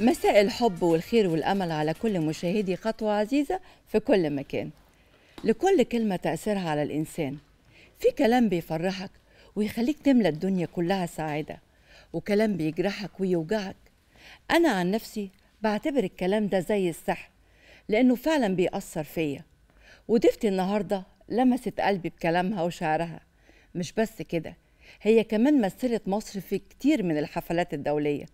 مساء الحب والخير والأمل على كل مشاهدي خطوة عزيزة في كل مكان. لكل كلمة تأثيرها على الإنسان. في كلام بيفرحك ويخليك تملى الدنيا كلها سعادة، وكلام بيجرحك ويوجعك. أنا عن نفسي بعتبر الكلام ده زي السحر، لأنه فعلا بيأثر فيا. وضيفتي النهاردة لمست قلبي بكلامها وشعرها. مش بس كده، هي كمان مثلت مصر في كتير من الحفلات الدولية،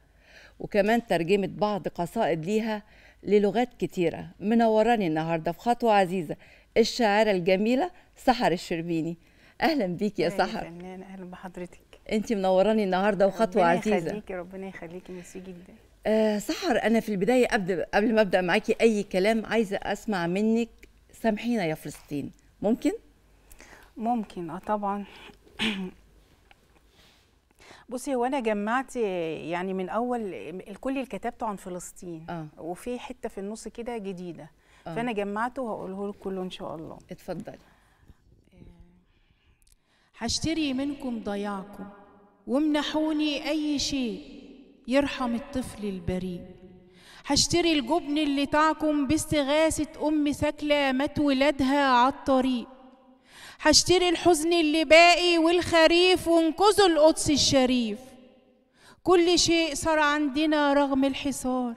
وكمان ترجمت بعض قصائد ليها للغات كتيرة. منوراني النهاردة في خطوة عزيزة الشاعرة الجميلة سحر الشربيني. أهلا بيك يا سحر. أهلا بحضرتك، أنت منوراني النهاردة وخطوة عزيزة. ربنا يخليكي ربنا يخليكي، ميرسي جدا. سحر، أنا في البداية قبل ما أبدأ معاكي أي كلام عايزة أسمع منك سامحينا يا فلسطين. ممكن؟ ممكن اه طبعا. بصي، هو انا جمعت يعني من اول الكل اللي كتبته عن فلسطين وفي حته في النص كده جديده، فانا جمعته وهقوله لك كله ان شاء الله. اتفضلي. هشتري منكم ضياعكم وامنحوني اي شيء يرحم الطفل البريء. هشتري الجبن اللي طعكم باستغاثه ام ثكلى مات ولادها على الطريق. هشتري الحزن اللي باقي والخريف وانقذوا القدس الشريف. كل شيء صار عندنا رغم الحصار،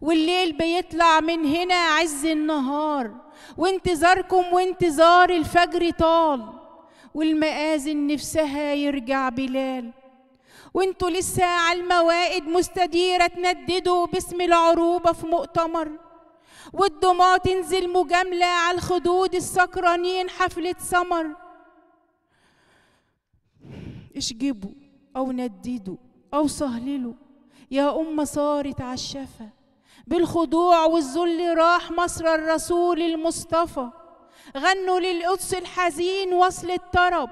والليل بيطلع من هنا عز النهار، وانتظاركم وانتظار الفجر طال، والمآذن نفسها يرجع بلال. وانتوا لسه على الموائد مستديرة تنددوا باسم العروبة في مؤتمر، والدموع تنزل مجاملة على الخدود السكرانين حفلة سمر. اشجبوا أو نددوا أو صهللوا، يا أمة صارت على الشفا بالخضوع والذل، راح مصر الرسول المصطفى. غنوا للقدس الحزين وصل الطرب،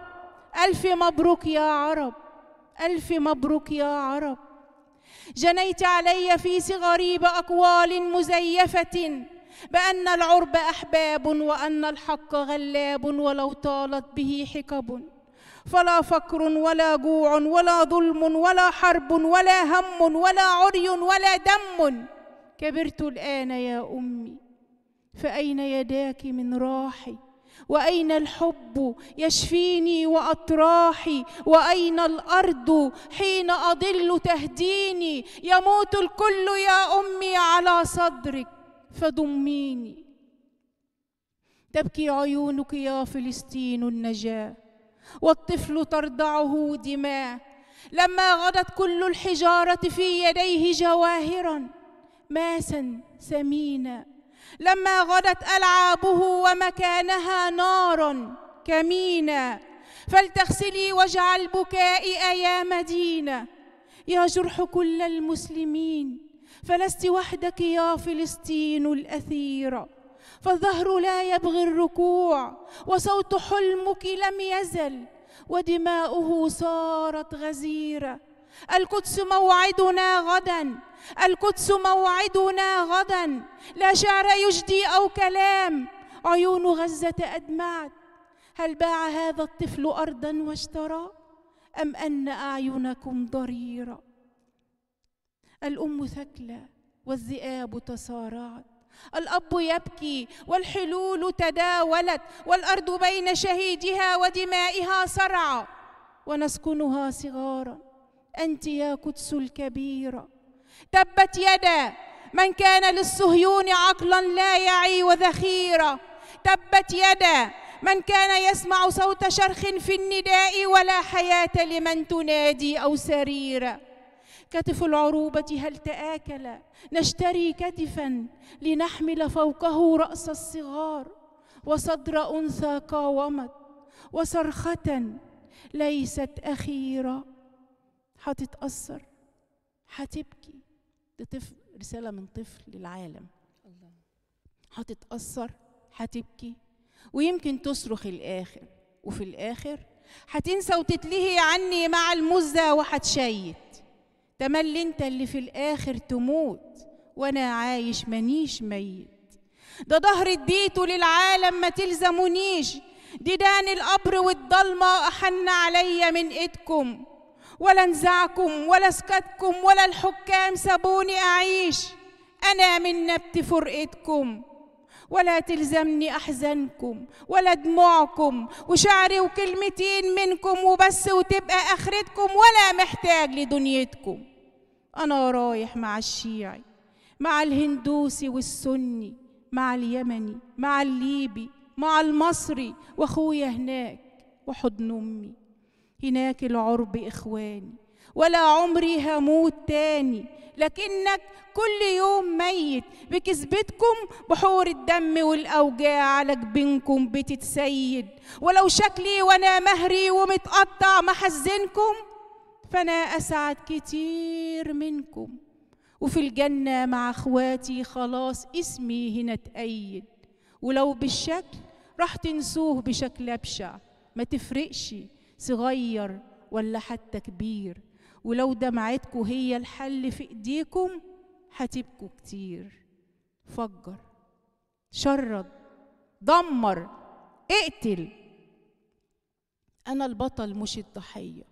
ألف مبروك يا عرب، ألف مبروك يا عرب. جنيت علي في صغري بأقوال مزيفة بأن العرب أحباب وأن الحق غلاب، ولو طالت به حقب فلا فقر ولا جوع ولا ظلم ولا حرب ولا هم ولا عري ولا دم. كبرت الآن يا أمي، فأين يداك من راحي، وأين الحب يشفيني وأطراحي، وأين الأرض حين أضل تهديني. يموت الكل يا أمي على صدرك فضميني. تبكي عيونك يا فلسطين النجاة، والطفل ترضعه دماء. لما غدت كل الحجارة في يديه جواهرا ماسا ثمينا، لما غدت ألعابه ومكانها نار كمينا. فلتغسلي وجع البكاء يا مدينة، يا جرح كل المسلمين. فلست وحدك يا فلسطين الأثيرة، فالظهر لا يبغي الركوع، وصوت حلمك لم يزل، ودماؤه صارت غزيرة. القدس موعدنا غدا، القدس موعدنا غدا. لا شعر يجدي أو كلام. عيون غزة أدمعت. هل باع هذا الطفل أرضا واشترى، أم أن أعينكم ضريرة؟ الأم ثكلى والذئاب تصارعت، الأب يبكي والحلول تداولت، والأرض بين شهيدها ودمائها صرعى، ونسكنها صغارا. أنت يا قدس الكبيرة. تبت يدا من كان للصهيون عقلا لا يعي وذخيرة، تبت يدا من كان يسمع صوت شرخ في النداء، ولا حياة لمن تنادي أو سريرة. كتف العروبة هل تآكل، نشتري كتفا لنحمل فوقه رأس الصغار. وصدر أنثى قاومت، وصرخة ليست أخيرة. هتتأثر، هتبكي. رسالة من طفل للعالم. الله. هتتأثر، هتبكي، ويمكن تصرخ الآخر، وفي الآخر هتنسى وتتلهي عني مع المزة وهتشيت. تملي انت اللي في الآخر تموت، وأنا عايش مانيش ميت. ده ظهر اديته للعالم ما تلزمونيش، ديدان القبر والضلمة أحن عليا من إيدكم. ولا نزعكم ولا سكتكم ولا الحكام سابوني أعيش. أنا من نبت فرقتكم، ولا تلزمني أحزانكم ولا دموعكم وشعري وكلمتين منكم وبس، وتبقى آخرتكم ولا محتاج لدنيتكم. أنا رايح مع الشيعي، مع الهندوسي والسني، مع اليمني، مع الليبي، مع المصري، وأخويا هناك وحضن أمي. هناك العرب إخواني، ولا عمري هموت تاني، لكنك كل يوم ميت بكذبتكم، بحور الدم والأوجاع على جبينكم بتتسيد. ولو شكلي وأنا مهري ومتقطع محزنكم، فأنا أسعد كتير منكم، وفي الجنة مع أخواتي خلاص اسمي هنا اتأيد. ولو بالشكل راح تنسوه بشكل أبشع، ما تفرقش صغير ولا حتى كبير. ولو دمعتكوا هي الحل في ايديكم، هتبكوا كتير. فجر، شرد، دمر، اقتل. أنا البطل مش الضحية.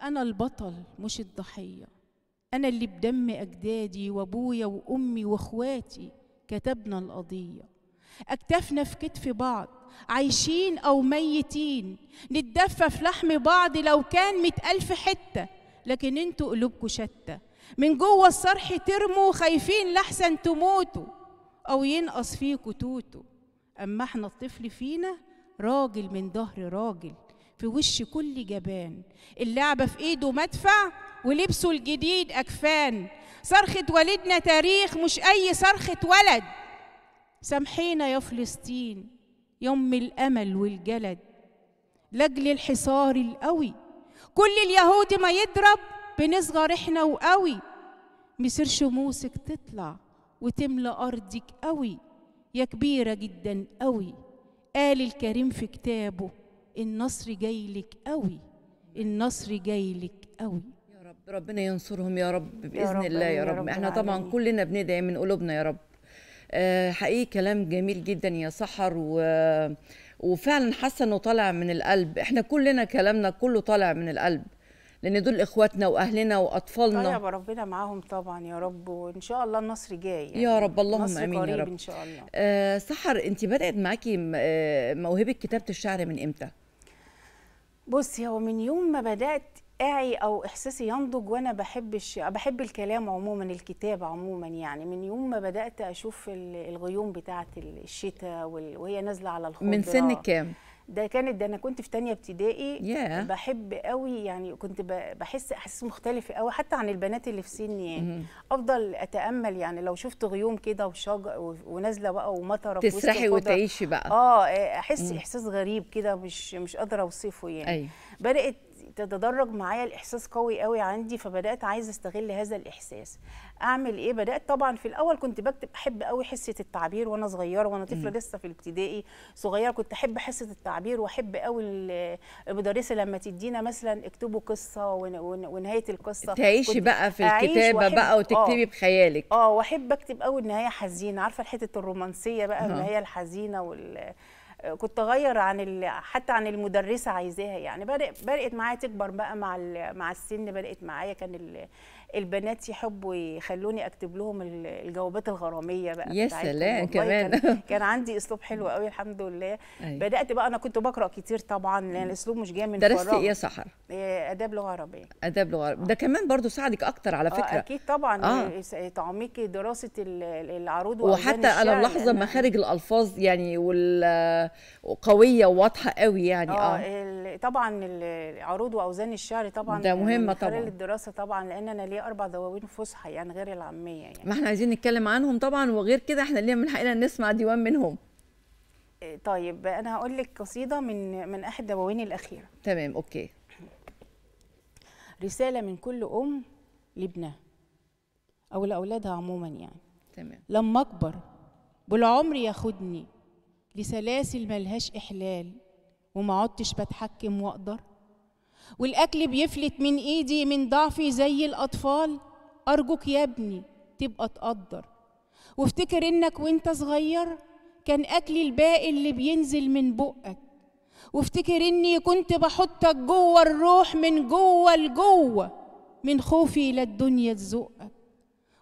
أنا البطل مش الضحية، أنا اللي بدم أجدادي وأبويا وأمي وأخواتي كتبنا القضية. أكتفنا في كتف بعض، عايشين أو ميتين، نتدفى في لحم بعض لو كان 100,000 حتة، لكن أنتوا قلوبكوا شتى. من جوه الصرح ترموا خايفين لحسن تموتوا أو ينقص فيكوا توتوا. أما إحنا الطفل فينا راجل من ظهر راجل، في وش كل جبان، اللعبة في إيده مدفع ولبسه الجديد أكفان. صرخة والدنا تاريخ مش أي صرخة ولد. سامحينا يا فلسطين يا أم الأمل والجلد، لأجل الحصار القوي كل اليهود ما يضرب، بنصغر إحنا وقوي. مصير شموسك تطلع وتملأ أرضك قوي، يا كبيرة جدا قوي. قال الكريم في كتابه النصر جاي لك قوي، النصر جاي لك قوي. يا رب ربنا ينصرهم يا رب بإذن الله يا رب. احنا طبعا كلنا بندعي من قلوبنا يا رب. حقيقي كلام جميل جدا يا سحر، وفعلا حاسه انه طالع من القلب. احنا كلنا كلامنا كله طالع من القلب، لان دول اخواتنا واهلنا واطفالنا. طيب ربنا معاهم طبعا يا رب، وان شاء الله النصر جاي يعني. يا رب اللهم امين يا رب ان شاء الله. سحر، انت بدات معاكي موهبه كتابه الشعر من امتى؟ بصي، هو من يوم ما بدات اعي او احساسي ينضج وانا بحب الكلام عموما، الكتابه عموما يعني. من يوم ما بدات اشوف الغيوم بتاعه الشتاء وهي نازله على الخضره. من سن كام؟ ده انا كنت في تانية ابتدائي. yeah. بحب قوي يعني، كنت بحس احاسيس مختلفه قوي حتى عن البنات اللي في سني يعني. افضل اتامل يعني، لو شفت غيوم كده وشجر ونازله بقى ومطره تسرحي وتعيشي بقى. احس احساس غريب كده مش قادره اوصفه يعني. أي. بدات تتدرج معايا الاحساس قوي قوي عندي، فبدات عايزه استغل هذا الاحساس. اعمل ايه؟ بدات طبعا في الاول كنت بكتب، احب قوي حصه التعبير وانا صغيره، وانا طفله لسه في الابتدائي صغيره، كنت احب حصه التعبير واحب قوي المدرسه لما تدينا مثلا اكتبوا قصه ونهايه القصه تعيشي بقى في الكتابه بقى وتكتبي بخيالك. واحب اكتب قوي النهايه حزينه، عارفه الحته الرومانسيه بقى. النهايه الحزينه كنت اغير حتى عن المدرسه عايزاها يعني. بدات معايا تكبر بقى مع السن، بدات معايا كان البنات يحبوا يخلوني اكتب لهم الجوابات الغراميه بقى. يا سلام، كمان كان عندي اسلوب حلو قوي الحمد لله. أي. بدات بقى انا كنت بقرا كتير طبعا، لان الاسلوب مش جاي من فراغ. درستي ايه يا سحر؟ اداب لغه عربيه. اداب لغه عربيه ده كمان برضو ساعدك اكتر على فكره. اكيد طبعا. تعميقي دراسه العروض وحتى انا ملاحظه مخارج الالفاظ يعني وقويه وواضحه قوي يعني. طبعا العروض واوزان الشعر طبعا ده مهمه طبعا خلال الدراسه طبعا، لان انا ليا 4 دواوين فصحى يعني غير العاميه يعني. ما احنا عايزين نتكلم عنهم طبعا، وغير كده احنا لينا من حقنا نسمع ديوان منهم. طيب انا هقول لك قصيده من احد دواويني الاخيره. تمام، اوكي. رساله من كل ام لابنها او لاولادها عموما يعني. تمام. لما اكبر بالعمر ياخدني لسلاسل ملهاش إحلال، وما عدتش بتحكم وأقدر، والأكل بيفلت من إيدي من ضعفي زي الأطفال. أرجوك يا ابني تبقى تقدر، وافتكر إنك وإنت صغير كان أكل الباقي اللي بينزل من بقك. وافتكر إني كنت بحطك جوه الروح من جوه لجوه من خوفي لا الدنيا تزقك.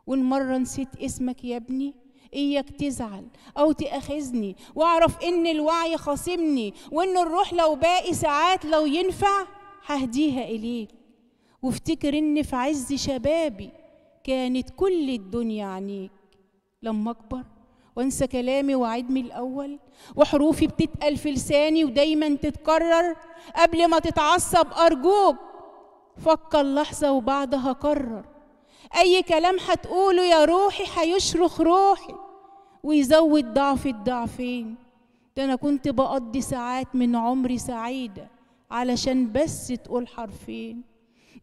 وإن مرة نسيت اسمك يا ابني إياك تزعل أو تأخذني، وأعرف إن الوعي خاصمني وإن الروح لو باقي ساعات لو ينفع ههديها إليك. وافتكر إن في عز شبابي كانت كل الدنيا عنيك. لما أكبر وانسى كلامي وعدمي الأول وحروفي بتتقل في لساني ودايما تتكرر، قبل ما تتعصب أرجوك فكر لحظة وبعدها قرر. أي كلام هتقوله يا روحي هيشرخ روحي ويزود ضعفي الضعفين. ده أنا كنت بقضي ساعات من عمري سعيدة علشان بس تقول حرفين.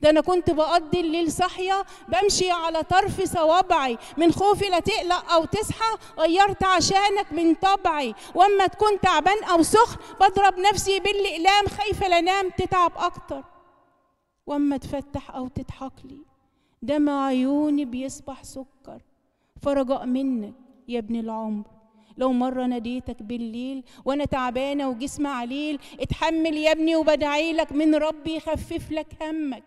ده أنا كنت بقضي الليل صاحية بمشي على طرف صوابعي من خوفي لا تقلق أو تصحى، غيرت عشانك من طبعي. وأما تكون تعبان أو سخن بضرب نفسي بالأقلام خايفة لا أنام تتعب أكتر. وأما تفتح أو تضحك لي دمع عيوني بيصبح سكر. فرجاء منك يا ابن العمر لو مرة ناديتك بالليل وأنا تعبانة وجسمي عليل، اتحمل يا ابني وبدعيلك من ربي يخفف لك همك.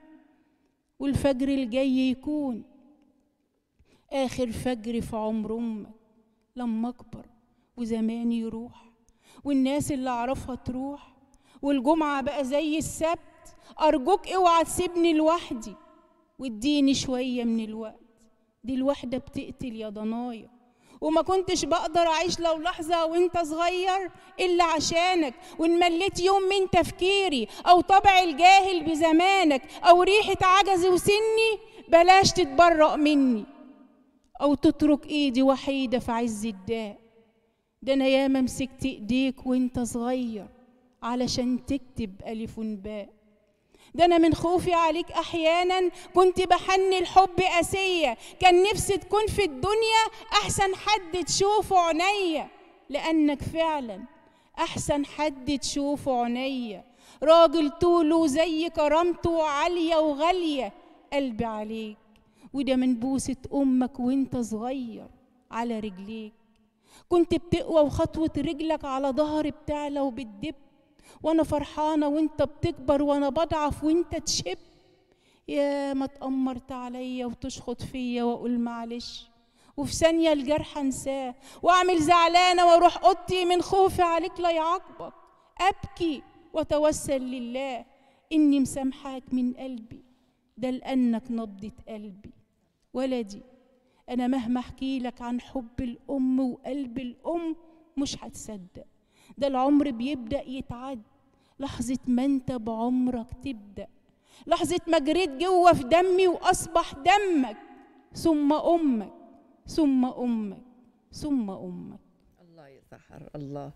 والفجر الجاي يكون آخر فجر في عمر أمك. لما أكبر وزماني يروح والناس اللي أعرفها تروح والجمعة بقى زي السبت، أرجوك اوعى تسيبني لوحدي واديني شوية من الوقت. دي الوحدة بتقتل يا ضنايا، وما كنتش بقدر أعيش لو لحظة وانت صغير إلا عشانك. وإن مليت يوم من تفكيري أو طبع الجاهل بزمانك أو ريحة عجزي وسني بلاش تتبرأ مني أو تترك إيدي وحيدة في عز الداء. ده أنا ياما مسكت إيديك وانت صغير علشان تكتب ألف باء. ده أنا من خوفي عليك أحياناً كنت بحني الحب قاسية، كان نفسي تكون في الدنيا أحسن حد تشوفه عينيا. لأنك فعلاً أحسن حد تشوفه عينيا، راجل طوله زي كرامته عالية وغالية. قلبي عليك وده من بوسة أمك وأنت صغير على رجليك. كنت بتقوى وخطوة رجلك على ظهري بتعلى وبتدب، وانا فرحانه وانت بتكبر وانا بضعف وانت تشب. يا ما اتأمرت عليا وتشخط فيا واقول معلش، وفي ثانيه الجرح انساه واعمل زعلانه واروح اوضتي من خوفي عليك لا يعاقبك. ابكي واتوسل لله اني مسامحاك من قلبي، ده لانك نبضه قلبي. ولدي انا مهما احكي لك عن حب الام وقلب الام مش هتصدق. ده العمر بيبدأ يتعد لحظة ما انت بعمرك تبدأ، لحظة ما جريت جوه في دمي وأصبح دمك، ثم أمك ثم أمك ثم أمك. الله يا سحر، الله.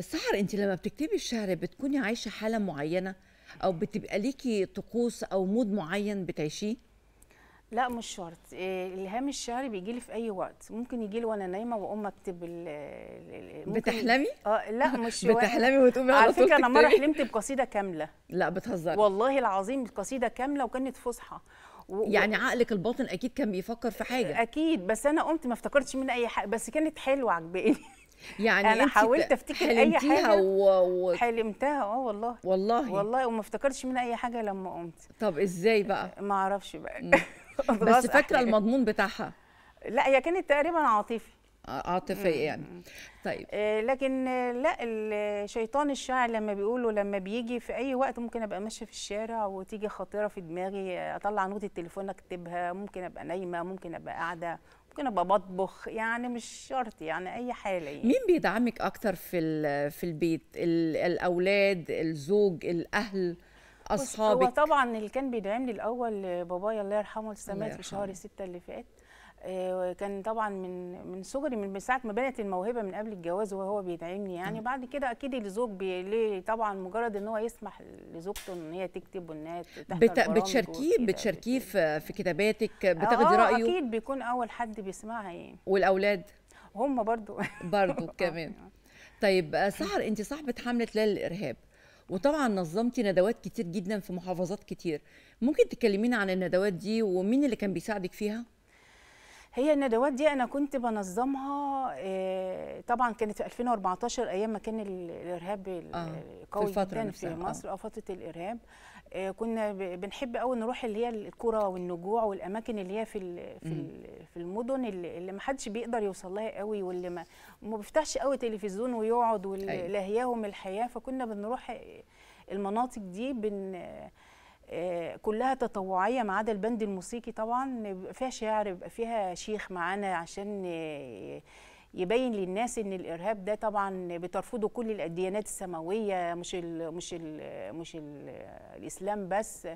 سحر، أنت لما بتكتبي الشعر بتكوني عايشة حالة معينة أو بتبقى ليكي طقوس أو مود معين بتعيشيه؟ لا مش شرط، الهام الشعري بيجي لي في اي وقت، ممكن يجي لي وانا نايمه واقوم اكتب. بتحلمي؟ لا مش بتحلمي وتقومي على طول. على فكره انا مره حلمت بقصيده كامله. لا بتهزري؟ والله العظيم قصيده كامله وكانت فصحى. يعني عقلك الباطن اكيد كان بيفكر في حاجه. اكيد، بس انا قمت ما افتكرتش منها اي حاجه، بس كانت حلوه عجباني. يعني انا حاولت افتكر اي حاجه حلمتها. والله والله والله، وما افتكرتش منها اي حاجه لما قمت. طب ازاي بقى؟ ما اعرفش بقى. بس فاكره المضمون بتاعها؟ لا هي كانت تقريبا عاطفي يعني. طيب لكن لا، الشيطان الشاعر لما بيقولوا لما بيجي في اي وقت، ممكن ابقى ماشيه في الشارع وتيجي خطيره في دماغي، اطلع نوت التليفون اكتبها، ممكن ابقى نايمه، ممكن ابقى قاعده، ممكن ابقى بطبخ، يعني مش شرط يعني اي حاله يعني. مين بيدعمك اكتر في البيت؟ الاولاد، الزوج، الاهل، اصحابك؟ هو طبعا اللي كان بيدعمني الاول بابايا الله يرحمه، مات في شهر 6 اللي فات. كان طبعا من صغري، من ساعه ما بنت الموهبه من قبل الجواز وهو بيدعمني يعني. بعد كده اكيد الزوج ليه طبعا، مجرد ان هو يسمح لزوجته ان هي تكتب وانها بتشاركيه في كتاباتك، بتاخدي رايه؟ اكيد بيكون اول حد بيسمعها يعني. والاولاد هم برضو كمان. طيب سحر، انت صاحبه حمله لا للارهاب، وطبعا نظمتي ندوات كتير جدا في محافظات كتير، ممكن تكلمينا عن الندوات دي ومين اللي كان بيساعدك فيها؟ هي الندوات دي انا كنت بنظمها طبعا كانت في 2014 ايام ما كان الارهاب القوي جدا في مصر فتره الارهاب. كنا بنحب قوي نروح اللي هي القرى والنجوع والاماكن اللي هي في المدن اللي ما حدش بيقدر يوصل لها قوي، واللي ما بيفتحش قوي تلفزيون ويقعد ولاهياهم الحياه. فكنا بنروح المناطق دي كلها تطوعيه ما عدا البند الموسيقي طبعا، بيبقى فيها شعر، بيبقى فيها شيخ معانا عشان يبين للناس ان الارهاب ده طبعا بترفضه كل الديانات السماويه، مش الاسلام بس،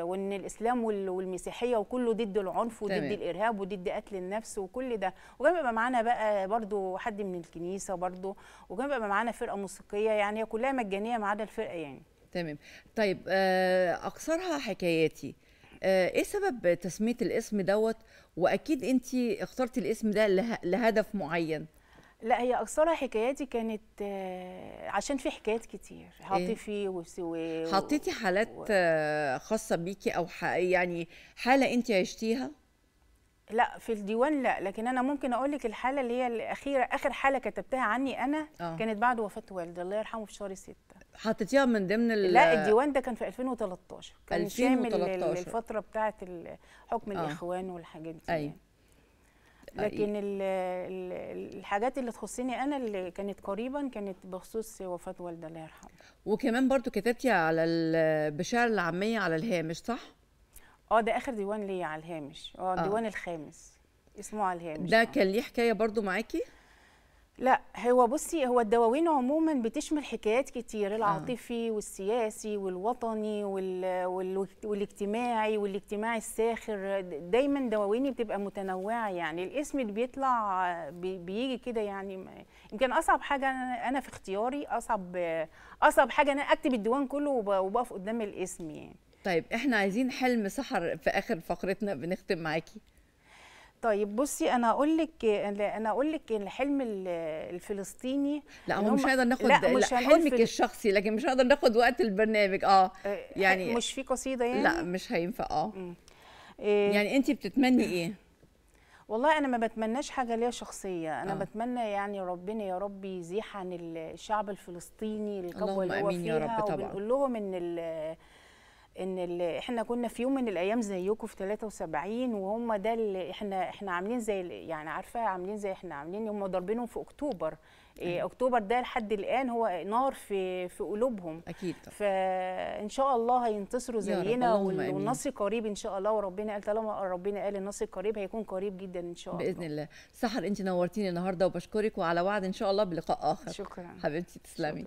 وان الاسلام والمسيحيه وكله ضد العنف وضد الارهاب وضد قتل النفس وكل ده. وكان بيبقى معانا بقى برضو حد من الكنيسه برضو، وكان بيبقى معانا فرقه موسيقيه، يعني هي كلها مجانيه ما عدا الفرقه يعني. تمام. طيب اقصرها حكاياتي، ايه سبب تسميه الاسم دوت؟ واكيد انت اخترتي الاسم ده لهدف معين. لا، هي اقصرها حكاياتي كانت عشان في حكايات كتير عاطفي حطيتي حالات خاصه بيكي او يعني حاله انت عشتيها؟ لا في الديوان لا، لكن انا ممكن اقول لك الحاله اللي هي الاخيره، اخر حاله كتبتها عني انا كانت بعد وفاه والدي الله يرحمه في شهر 6. حطيتيها من ضمن لا الديوان ده كان في 2013، كان شامل الفتره بتاعه حكم الاخوان والحاجات دي يعني. لكن الحاجات اللي تخصني انا اللي كانت قريبا كانت بخصوص وفاه والدي الله يرحمه. وكمان برضو كتبتي على بشعر العاميه على الهامش، صح؟ ده اخر ديوان ليا على الهامش، الديوان الخامس اسمه على الهامش. ده كان ليه حكايه برضو معاكي؟ لا، هو بصي، هو الدواوين عموما بتشمل حكايات كتير، العاطفي والسياسي والوطني والاجتماعي الساخر، دايما دواويني بتبقى متنوعه يعني. الاسم اللي بيطلع بيجي كده يعني. يمكن اصعب حاجه انا في اختياري، اصعب حاجه انا اكتب الديوان كله وبقف قدام الاسم يعني. طيب احنا عايزين حلم سحر في اخر فقرتنا بنختم معاكي. طيب بصي، انا اقول لك الحلم الفلسطيني. لا هو مش هنقدر ناخد، لا حلمك الشخصي، لكن مش هنقدر ناخد وقت البرنامج. يعني مش في قصيده يعني؟ لا مش هينفع. يعني انت بتتمني ايه؟ والله انا ما بتمناش حاجه ليا شخصيه، انا بتمنى يعني ربنا يا رب يزيح عن الشعب الفلسطيني الكبوه اللي هو فيها. اللهم امين يا رب. طبعا بنقول لهم ان احنا كنا في يوم من الايام زيكم في 73، وهم ده اللي احنا عاملين زي يعني، عارفه عاملين زي احنا عاملين، هم ضاربينهم في اكتوبر. اكتوبر ده لحد الان هو نار في قلوبهم اكيد. فان شاء الله هينتصروا زينا، والنصر قريب ان شاء الله. وربنا قال، طالما ربنا قال النصر قريب، هيكون قريب جدا ان شاء الله باذن الله. سحر انت نورتيني النهارده وبشكرك، وعلى وعد ان شاء الله بلقاء اخر. شكرا حبيبتي، تسلمي.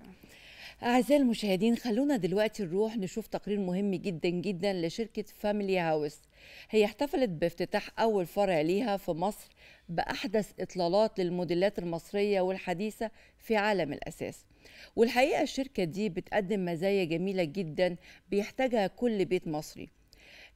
أعزائي المشاهدين، خلونا دلوقتي نروح نشوف تقرير مهم جدا جدا لشركة فاميلي هاوس. هي احتفلت بافتتاح أول فرع ليها في مصر بأحدث إطلالات للموديلات المصرية والحديثة في عالم الأساس. والحقيقة الشركة دي بتقدم مزايا جميلة جدا بيحتاجها كل بيت مصري.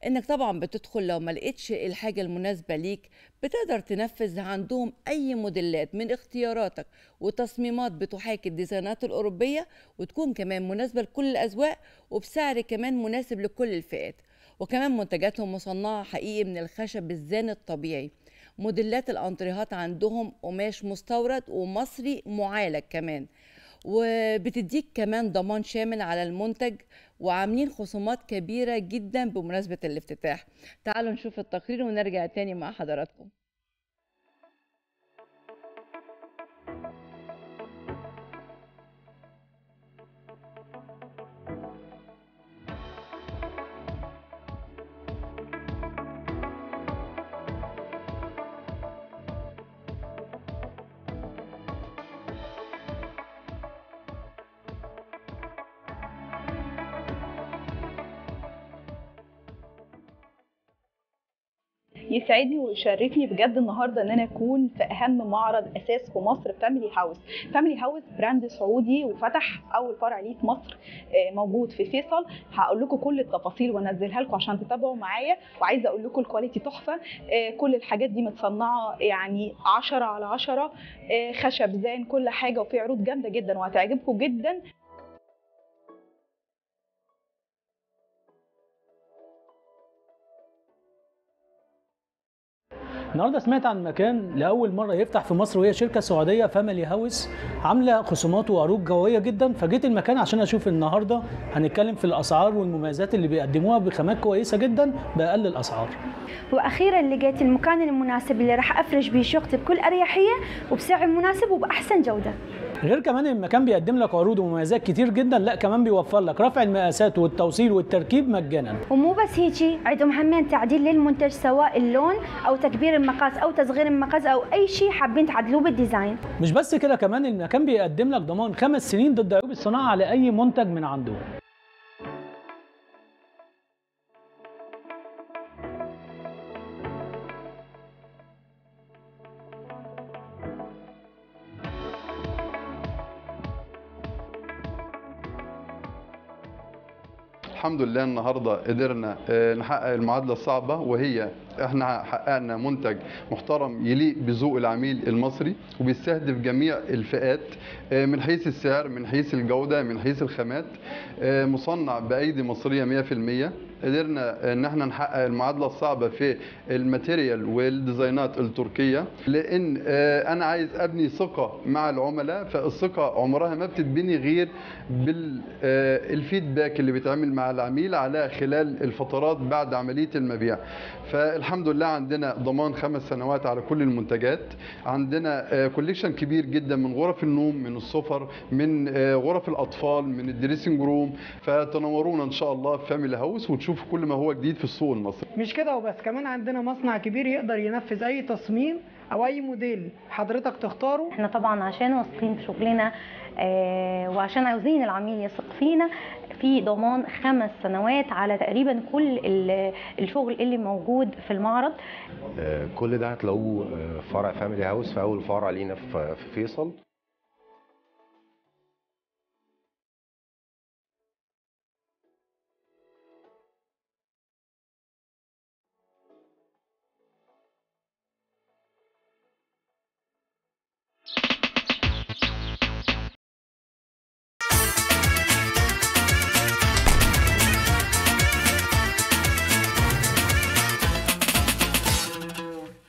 إنك طبعا بتدخل لو ما لقيتش الحاجة المناسبة ليك، بتقدر تنفذ عندهم أي موديلات من اختياراتك وتصميمات بتحاكي الديزاينات الأوروبية، وتكون كمان مناسبة لكل الأذواق وبسعر كمان مناسب لكل الفئات. وكمان منتجاتهم مصنعة حقيقي من الخشب الزان الطبيعي. موديلات الأنتريهات عندهم قماش مستورد ومصري معالج كمان، وبتديك كمان ضمان شامل على المنتج، وعاملين خصومات كبيرة جدا بمناسبة الافتتاح. تعالوا نشوف التقرير ونرجع تاني مع حضراتكم. يسعدني ويشرفني بجد النهارده ان انا اكون في اهم معرض اساس في مصر، فاميلي هاوس. فاميلي هاوس براند سعودي، وفتح اول فرع ليه في مصر، موجود في فيصل. هقول لكم كل التفاصيل وانزلها لكم عشان تتابعوا معايا. وعايزه اقول لكم الكواليتي تحفه، كل الحاجات دي متصنعه يعني 10/10، خشب زان كل حاجه، وفي عروض جامده جدا وهتعجبكم جدا. النهارده سمعت عن مكان لاول مره يفتح في مصر وهي شركه سعوديه فاميلي هاوس، عامله خصومات وعروض جويه جدا، فجيت المكان عشان اشوف. النهارده هنتكلم في الاسعار والمميزات اللي بيقدموها بخامات كويسه جدا باقل الاسعار. واخيرا لقيت المكان المناسب اللي راح افرش بيه شقتي بكل اريحيه وبسعر مناسب وباحسن جوده. غير كمان المكان بيقدم لك عروض ومميزات كتير جدا، لا كمان بيوفر لك رفع المقاسات والتوصيل والتركيب مجانا. ومو بس هيجي، عندهم همين تعديل للمنتج سواء اللون او تكبير المقاس او تصغير المقاس او اي شيء حابين تعدلوه بالديزاين. مش بس كده، كمان المكان بيقدم لك ضمان 5 سنين ضد عيوب الصناعه على اي منتج من عنده. الحمد لله النهارده قدرنا نحقق المعادله الصعبه، وهي احنا حققنا منتج محترم يليق بذوق العميل المصري وبيستهدف جميع الفئات من حيث السعر، من حيث الجوده، من حيث الخامات، مصنع بايدي مصريه 100%. قدرنا ان احنا نحقق المعادله الصعبه في الماتيريال والديزاينات التركيه، لان انا عايز ابني ثقه مع العملاء، فالثقه عمرها ما بتتبني غير بالفيدباك اللي بيتعمل مع العميل على خلال الفترات بعد عمليه المبيع. فالحمد لله عندنا ضمان 5 سنوات على كل المنتجات، عندنا كوليكشن كبير جدا من غرف النوم، من السفر، من غرف الاطفال، من الدريسنج روم، فتنورونا ان شاء الله في فاميلي هاوس شوف كل ما هو جديد في السوق المصري. مش كده وبس، كمان عندنا مصنع كبير يقدر ينفذ اي تصميم او اي موديل حضرتك تختاره. احنا طبعا عشان واثقين في شغلنا وعشان عاوزين العميل يثق فينا، في ضمان 5 سنوات على تقريبا كل الشغل اللي موجود في المعرض. كل ده هتلاقوه في فرع فاميلي هاوس، في اول فرع لينا في فيصل.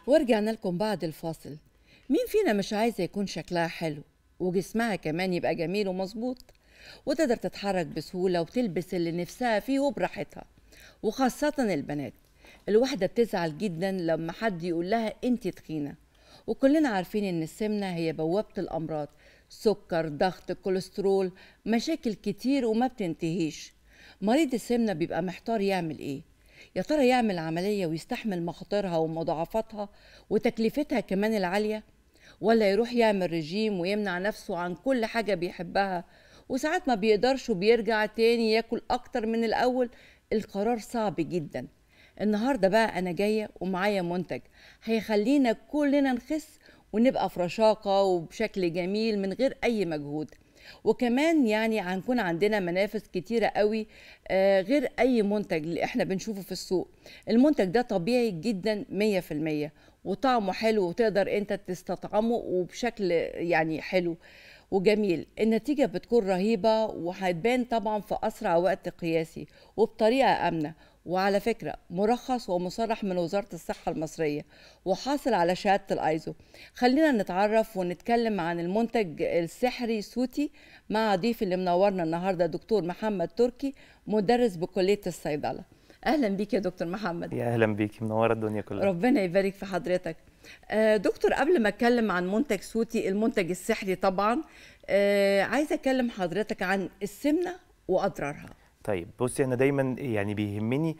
ورجعنا لكم بعد الفاصل. مين فينا مش عايزة يكون شكلها حلو وجسمها كمان يبقى جميل ومظبوط، وتقدر تتحرك بسهولة وتلبس اللي نفسها فيه وبراحتها، وخاصة البنات. الواحدة بتزعل جدا لما حد يقول لها انت تخينة، وكلنا عارفين ان السمنة هي بوابة الأمراض، سكر، ضغط، كوليسترول، مشاكل كتير وما بتنتهيش. مريض السمنة بيبقى محتار يعمل ايه، يا ترى يعمل عملية ويستحمل مخاطرها ومضاعفاتها وتكلفتها كمان العالية، ولا يروح يعمل رجيم ويمنع نفسه عن كل حاجة بيحبها وساعات ما بيقدرش وبيرجع تاني ياكل أكتر من الأول؟ القرار صعب جدا. النهاردة بقى أنا جاية ومعايا منتج هيخلينا كلنا نخس ونبقى في رشاقة وبشكل جميل من غير أي مجهود، وكمان يعني هنكون عندنا منافس كتيرة قوي غير أي منتج اللي احنا بنشوفه في السوق. المنتج ده طبيعي جدا 100%، وطعمه حلو وتقدر انت تستطعمه وبشكل يعني حلو وجميل. النتيجة بتكون رهيبة وهتبان طبعا في أسرع وقت قياسي وبطريقة آمنة، وعلى فكرة مرخص ومصرح من وزارة الصحة المصرية وحاصل على شهادة الأيزو. خلينا نتعرف ونتكلم عن المنتج السحري سوتي مع ضيف اللي منورنا النهاردة دكتور محمد تركي، مدرس بكلية الصيدلة. أهلا بيك يا دكتور محمد. يا أهلا بيك، منورة الدنيا كلها. ربنا يبارك في حضرتك. دكتور، قبل ما أتكلم عن منتج سوتي المنتج السحري طبعا، عايزة أتكلم حضرتك عن السمنة وأضرارها. طيب بصي، انا دايما يعني بيهمني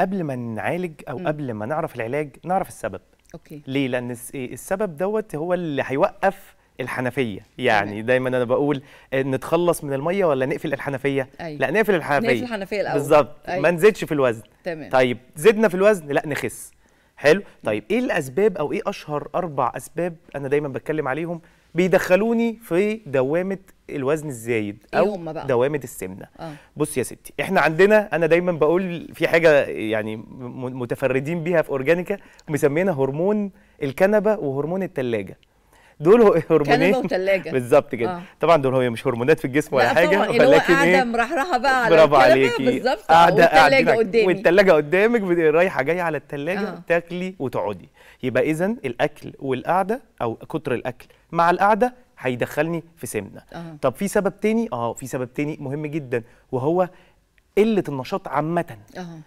قبل ما نعالج او قبل ما نعرف العلاج نعرف السبب. اوكي. ليه؟ لان السبب دوت هو اللي هيوقف الحنفيه. يعني دايما انا بقول نتخلص من الميه ولا نقفل الحنفيه؟ أيوة. لا نقفل الحنفيه، نقفل الحنفيه الاول بالظبط. أيوة. ما نزيدش في الوزن. تمام. طيب زدنا في الوزن، لا نخس. حلو. طيب ايه الاسباب او ايه اشهر 4 اسباب انا دايما بتكلم عليهم بيدخلوني في دوامه الوزن الزايد او دوامه السمنه؟ بص يا ستي، احنا عندنا انا دايما بقول في حاجه يعني متفردين بيها في اورجانيكا مسمينا هرمون الكنبه وهرمون الثلاجه. دول هرمونين بالظبط كده. طبعا دول هي مش هرمونات في الجسم ولا حاجه، ولكن اللي هو قاعده مرحرحه بقى على الكلام بالظبط، والثلاجه قدامي والثلاجه قدامك رايحه جايه على الثلاجه تاكلي وتقعدي. يبقى اذا الاكل والقعده او كتر الاكل مع القعده هيدخلني في سمنه. طب في سبب تاني؟ في سبب تاني مهم جدا، وهو قله النشاط عامه.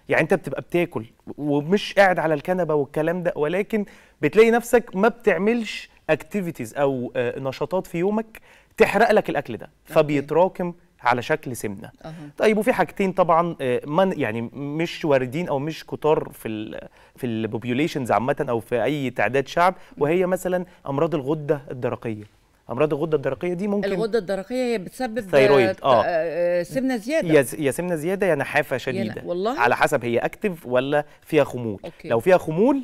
يعني انت بتبقى بتاكل ومش قاعد على الكنبه والكلام ده، ولكن بتلاقي نفسك ما بتعملش اكتيفيتيز او نشاطات في يومك تحرق لك الاكل ده، فبيتراكم على شكل سمنه. طيب وفي حاجتين طبعا يعني مش واردين او مش كتار في البوبيوليشنز عامه او في اي تعداد شعب، وهي مثلا امراض الغده الدرقيه. امراض الغده الدرقيه دي ممكن الغده الدرقيه هي بتسبب ثيرويد سمنه زياده، يا سمنه زياده يا نحافه شديده، والله على حسب هي اكتف ولا فيها خمول. لو فيها خمول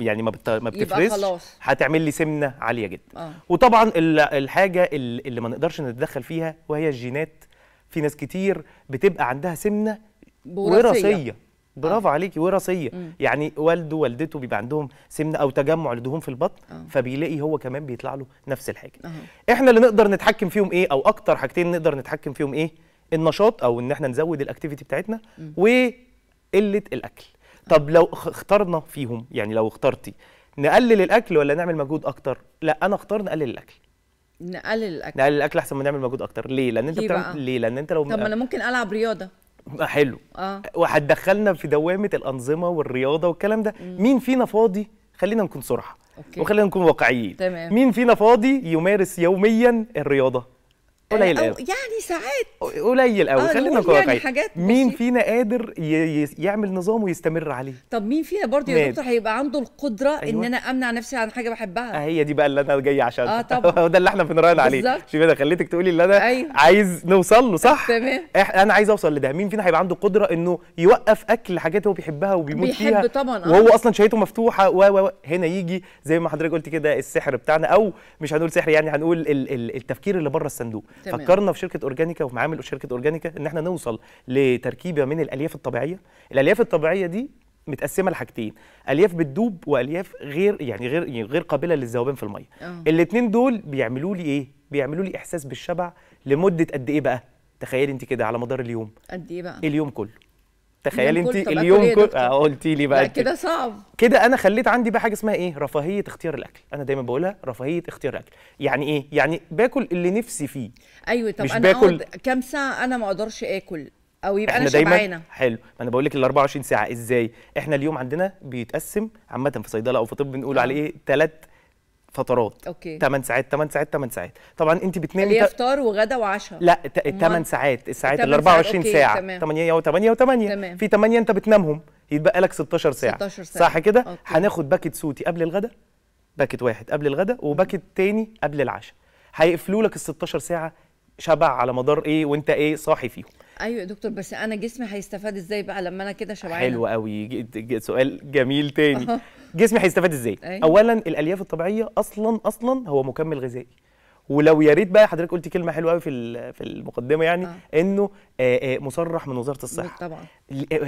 يعني ما بتفرزش، هتعمل لي سمنه عاليه جدا. وطبعا الحاجه اللي ما نقدرش نتدخل فيها وهي الجينات. في ناس كتير بتبقى عندها سمنه وراثيه. برافو عليكي، وراثيه. يعني والده والدته بيبقى عندهم سمنه او تجمع لدهون في البطن، فبيلاقي هو كمان بيطلع له نفس الحاجه. احنا اللي نقدر نتحكم فيهم ايه، او اكتر حاجتين نقدر نتحكم فيهم ايه؟ النشاط او ان احنا نزود الاكتيفيتي بتاعتنا، وقله الاكل. طب لو اخترنا فيهم، يعني لو اخترتي نقلل الاكل ولا نعمل مجهود اكتر؟ لا، انا اختار نقلل الاكل. نقلل الاكل احسن ما نعمل مجهود اكتر. ليه؟ لان انت ليه؟ لان انت لو طب انا ممكن العب رياضه حلو، وهتدخلنا في دوامه الانظمه والرياضه والكلام ده. مين فينا فاضي؟ خلينا نكون صراحه وخلينا نكون واقعيين. مين فينا فاضي يمارس يوميا الرياضه؟ قليل قوي، يعني ساعات قليل قوي. خلينا نكون واقعيين، مين فينا قادر يعمل نظام ويستمر عليه؟ طب مين فينا برضه يا دكتور هيبقى عنده القدره ان انا امنع نفسي عن حاجه بحبها؟ هي دي بقى اللي انا جاي عشانها. طبعا ده اللي احنا بنراهن عليه. شوفي انا خليتك تقولي اللي انا عايز نوصل له، صح؟ تمام. انا عايز اوصل لده. مين فينا هيبقى عنده قدره انه يوقف اكل حاجات هو بيحبها وبيموت فيها؟ بيحب طبعا، وهو اصلا شهيته مفتوحه. هنا يجي زي ما حضرتك قلت كده السحر بتاعنا، او مش هنقول سحر، يعني هنقول التفكير اللي بره الصندوق. فكرنا في شركه اورجانيكا وفي معامل شركه اورجانيكا ان احنا نوصل لتركيبه من الالياف الطبيعيه. الالياف الطبيعيه دي متقسمه لحاجتين، الياف بتدوب والياف غير قابله للذوبان في الميه. الاثنين دول بيعملوا لي ايه؟ بيعملوا لي احساس بالشبع لمده قد ايه بقى؟ تخيلي انت كده على مدار اليوم قد ايه بقى؟ اليوم كله. تخيلي انت اليوم كله. قلتي لي بقى كده صعب. كده انا خليت عندي بقى حاجه اسمها ايه؟ رفاهيه اختيار الاكل. انا دايما بقولها رفاهيه اختيار الاكل. يعني ايه؟ يعني باكل اللي نفسي فيه. ايوه. طب انا باكل كام ساعه انا ما اقدرش اكل او يبقى انا شبعانه؟ حلو، ما انا بقول لك ال 24 ساعه ازاي؟ احنا اليوم عندنا بيتقسم عامه في صيدله او في طب بنقول عليه ايه؟ 3 فترات. 8 ساعات. طبعا انت بتنامي اللي افطار وغدا وعشاء. لا، 8 ساعات، الساعات ال 24 ساعه 8 و8 و8 في 8 انت بتنامهم، يتبقى لك 16 ساعه. صح كده. هناخد باكت سوتي قبل الغدا، باكت واحد قبل الغدا وباكت تاني قبل العشاء، هيقفلوا لك ال 16 ساعه شبع على مدار ايه وانت ايه صاحي فيهم. ايوه يا دكتور، بس انا جسمي هيستفاد ازاي بقى لما انا كده شبعانه؟ حلو قوي، سؤال جميل تاني. جسمي هيستفاد ازاي؟ اولا الالياف الطبيعيه اصلا هو مكمل غذائي، ولو يا ريت بقى حضرتك قلتي كلمه حلوه قوي في المقدمه، يعني انه مصرح من وزاره الصحه. طبعا.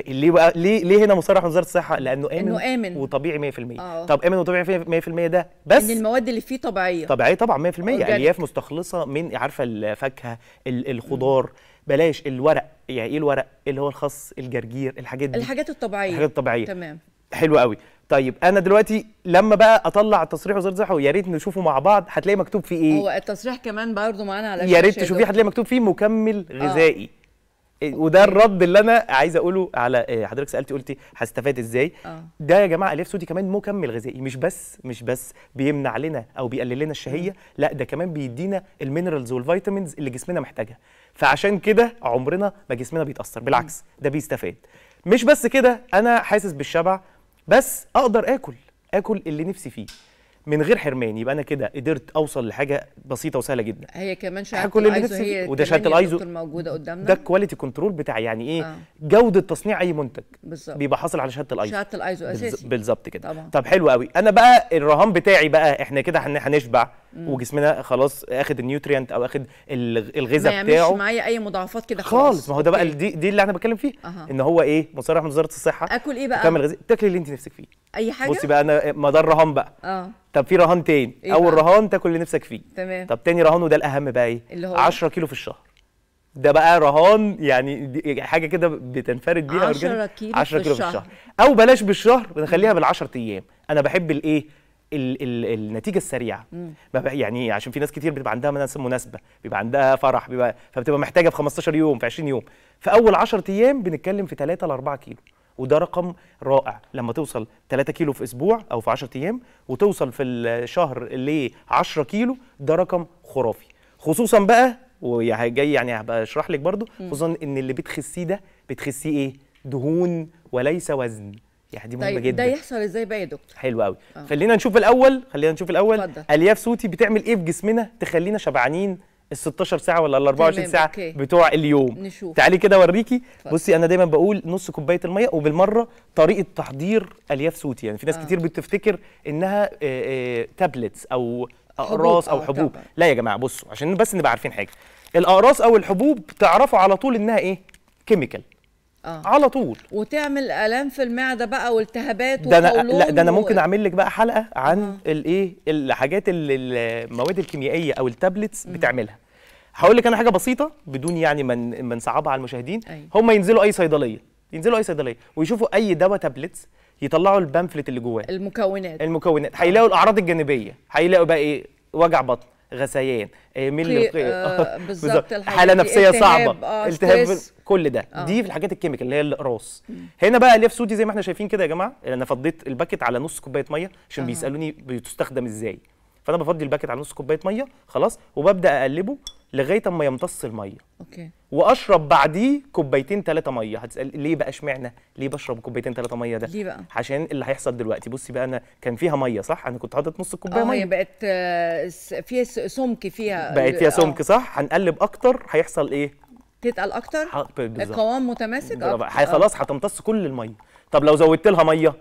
ليه بقى ليه هنا مصرح من وزاره الصحه؟ لانه امن وطبيعي 100%. طب امن وطبيعي 100% ده بس ان المواد اللي فيه طبيعيه طبعا 100%. الياف مستخلصه من عارفه الفاكهه، الخضار، بلاش الورق. يعني ايه الورق؟ اللي هو الخس، الجرجير، الحاجات دي، الحاجات الطبيعيه. تمام، حلو قوي. طيب انا دلوقتي لما بقى اطلع تصريح وزاره الصحه، ويا ريت نشوفه مع بعض، هتلاقي مكتوب فيه ايه؟ هو التصريح كمان برضه معانا على يا ريت تشوفيه، هتلاقي مكتوب فيه مكمل غذائي. وده الرد اللي انا عايز اقوله على حضرتك. سالتي قلتي هستفاد ازاي؟ ده يا جماعه الياف سوتي كمان مكمل غذائي، مش بس بيمنع لنا او بيقلل لنا الشهيه، لا ده كمان بيدينا المينرالز والفيتامينز اللي جسمنا محتاجها. فعشان كده عمرنا ما جسمنا بيتاثر، بالعكس ده بيستفاد. مش بس كده، انا حاسس بالشبع بس اقدر اكل اللي نفسي فيه من غير حرمان. يبقى انا كده قدرت اوصل لحاجه بسيطه وسهله جدا. هي كمان شهاده الايزو، هي وده شهاده الايزو موجوده قدامنا، ده الكواليتي كنترول بتاع يعني ايه جوده تصنيع اي منتج بالظبط، بيبقى حاصل على شهاده الايزو. شهاده الايزو اساسي بالظبط كده. طب حلو قوي. انا بقى الرهان بتاعي بقى احنا كده هنشبع، وجسمنا خلاص اخد النيوتريانت او اخد الغذاء بتاعه، ما يعملش معايا اي مضاعفات كده خالص. ما هو ده بقى دي اللي احنا بنتكلم فيه، ان هو ايه مصرح من وزاره الصحه اكل ايه بقى، كامل غذائي، تاكل اللي انت نفسك فيه، اي حاجه. بصي بقى انا ما ده الرهان بقى. طب في رهانتين، إيه اول بقى؟ رهان تاكل اللي نفسك فيه، تمام. طب تاني رهان وده الاهم بقى ايه، اللي هو 10 كيلو في الشهر. ده بقى رهان يعني حاجه كده بتنفرد بيها 10 كيلو، 10 كيلو في الشهر، او بلاش بالشهر بنخليها بال10 ايام. انا بحب الايه النتيجه السريعه، يعني عشان في ناس كتير بتبقى عندها مثلا مناسبه، بيبقى عندها فرح، بيبقى فبتبقى محتاجه في 15 يوم، في 20 يوم، في اول 10 ايام بنتكلم في 3 ل 4 كيلو، وده رقم رائع. لما توصل 3 كيلو في اسبوع او في 10 ايام وتوصل في الشهر ل 10 كيلو، ده رقم خرافي. خصوصا بقى وجاي يعني هبقى اشرح لك برضو، خصوصا ان اللي بتخسيه ده بتخسيه ايه؟ دهون وليس وزن. يعني دي مهمه جدا. ده يحصل ازاي بقى يا دكتور؟ حلو قوي. خلينا نشوف الاول اتفضل. الياف سوتي بتعمل ايه في جسمنا تخلينا شبعانين ال 16 ساعه ولا ال 24 ساعه بتوع اليوم؟ نشوف. تعالي كده اوريكي. بصي انا دايما بقول نص كوبايه الميه، وبالمره طريقه تحضير الياف سوتي. يعني في ناس كتير بتفتكر انها تابلتس او اقراص او حبوب. لا يا جماعه، بصوا عشان بس نبقى عارفين حاجه، الاقراص او الحبوب تعرفوا على طول انها ايه؟ كيميكال على طول، وتعمل الام في المعده بقى والتهابات. ده انا ممكن اعمل لك بقى حلقه عن الايه الحاجات اللي المواد الكيميائيه او التابلتس بتعملها. هقول لك انا حاجه بسيطه بدون يعني ما نصعبها على المشاهدين. هم ينزلوا اي صيدليه ويشوفوا اي دواء تابلتس، يطلعوا البامفلت اللي جواه المكونات هيلاقوا الاعراض الجانبيه، هيلاقوا بقى ايه؟ وجع بطن، غثيان، ملل، بالظبط، حاله نفسيه صعبه، التهاب، كل ده دي في الحاجات الكيميكال اللي هي الاقراص. هنا بقى الياف سودي زي ما احنا شايفين كده يا جماعه، انا فضيت الباكت على نص كوبايه ميه عشان بيسالوني بتستخدم ازاي، فانا بفضي الباكت على نص كوبايه ميه خلاص، وببدا اقلبه لغايه اما يمتص الميه. اوكي. واشرب بعديه كوبايتين 3 ميه. هتسال ليه بقى، اشمعنى ليه بشرب كوبايتين 3 ميه ده؟ ليه بقى؟ عشان اللي هيحصل دلوقتي. بصي بقى، انا كان فيها ميه صح، انا كنت حاطط نص الكوبايه ميه، هي بقت فيها سمك، صح. هنقلب اكتر، هيحصل ايه؟ تتقل اكتر، القوام متماسك اكتر، خلاص هتمتص كل الميه. طب لو زودت لها ميه،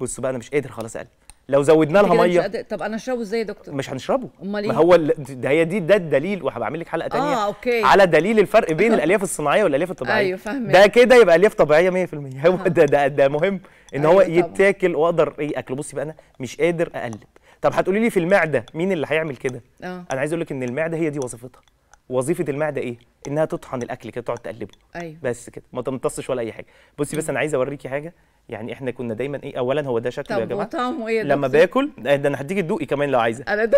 بص بقى انا مش قادر خلاص اقلب. لو زودنا لها ميه، طب انا اشربه ازاي يا دكتور؟ مش هنشربه. امال ايه؟ ما هو ده هي دي، ده الدليل، وهبعمل لك حلقه ثانيه على دليل الفرق بين الالياف الصناعيه والالياف الطبيعيه. ايوه فاهمه. ده كده يبقى الياف طبيعيه 100%. هو ده مهم ان هو يتاكل واقدر اكله. بصي بقى انا مش قادر اقلب. طب هتقولي لي في المعده مين اللي هيعمل كده؟ انا عايز اقول لك ان المعده هي دي وظيفتها. وظيفه المعده ايه؟ انها تطحن الاكل كده، تقعد تقلبه. بس كده ما تمتصش ولا اي حاجه. بصي بس انا عايز اوريكي حاجه. يعني احنا كنا دايما ايه، اولا هو ده شكله يا جماعه. طب وطعمه ايه لما باكل؟ ده انا هديكي تدوقي كمان لو عايزه. انا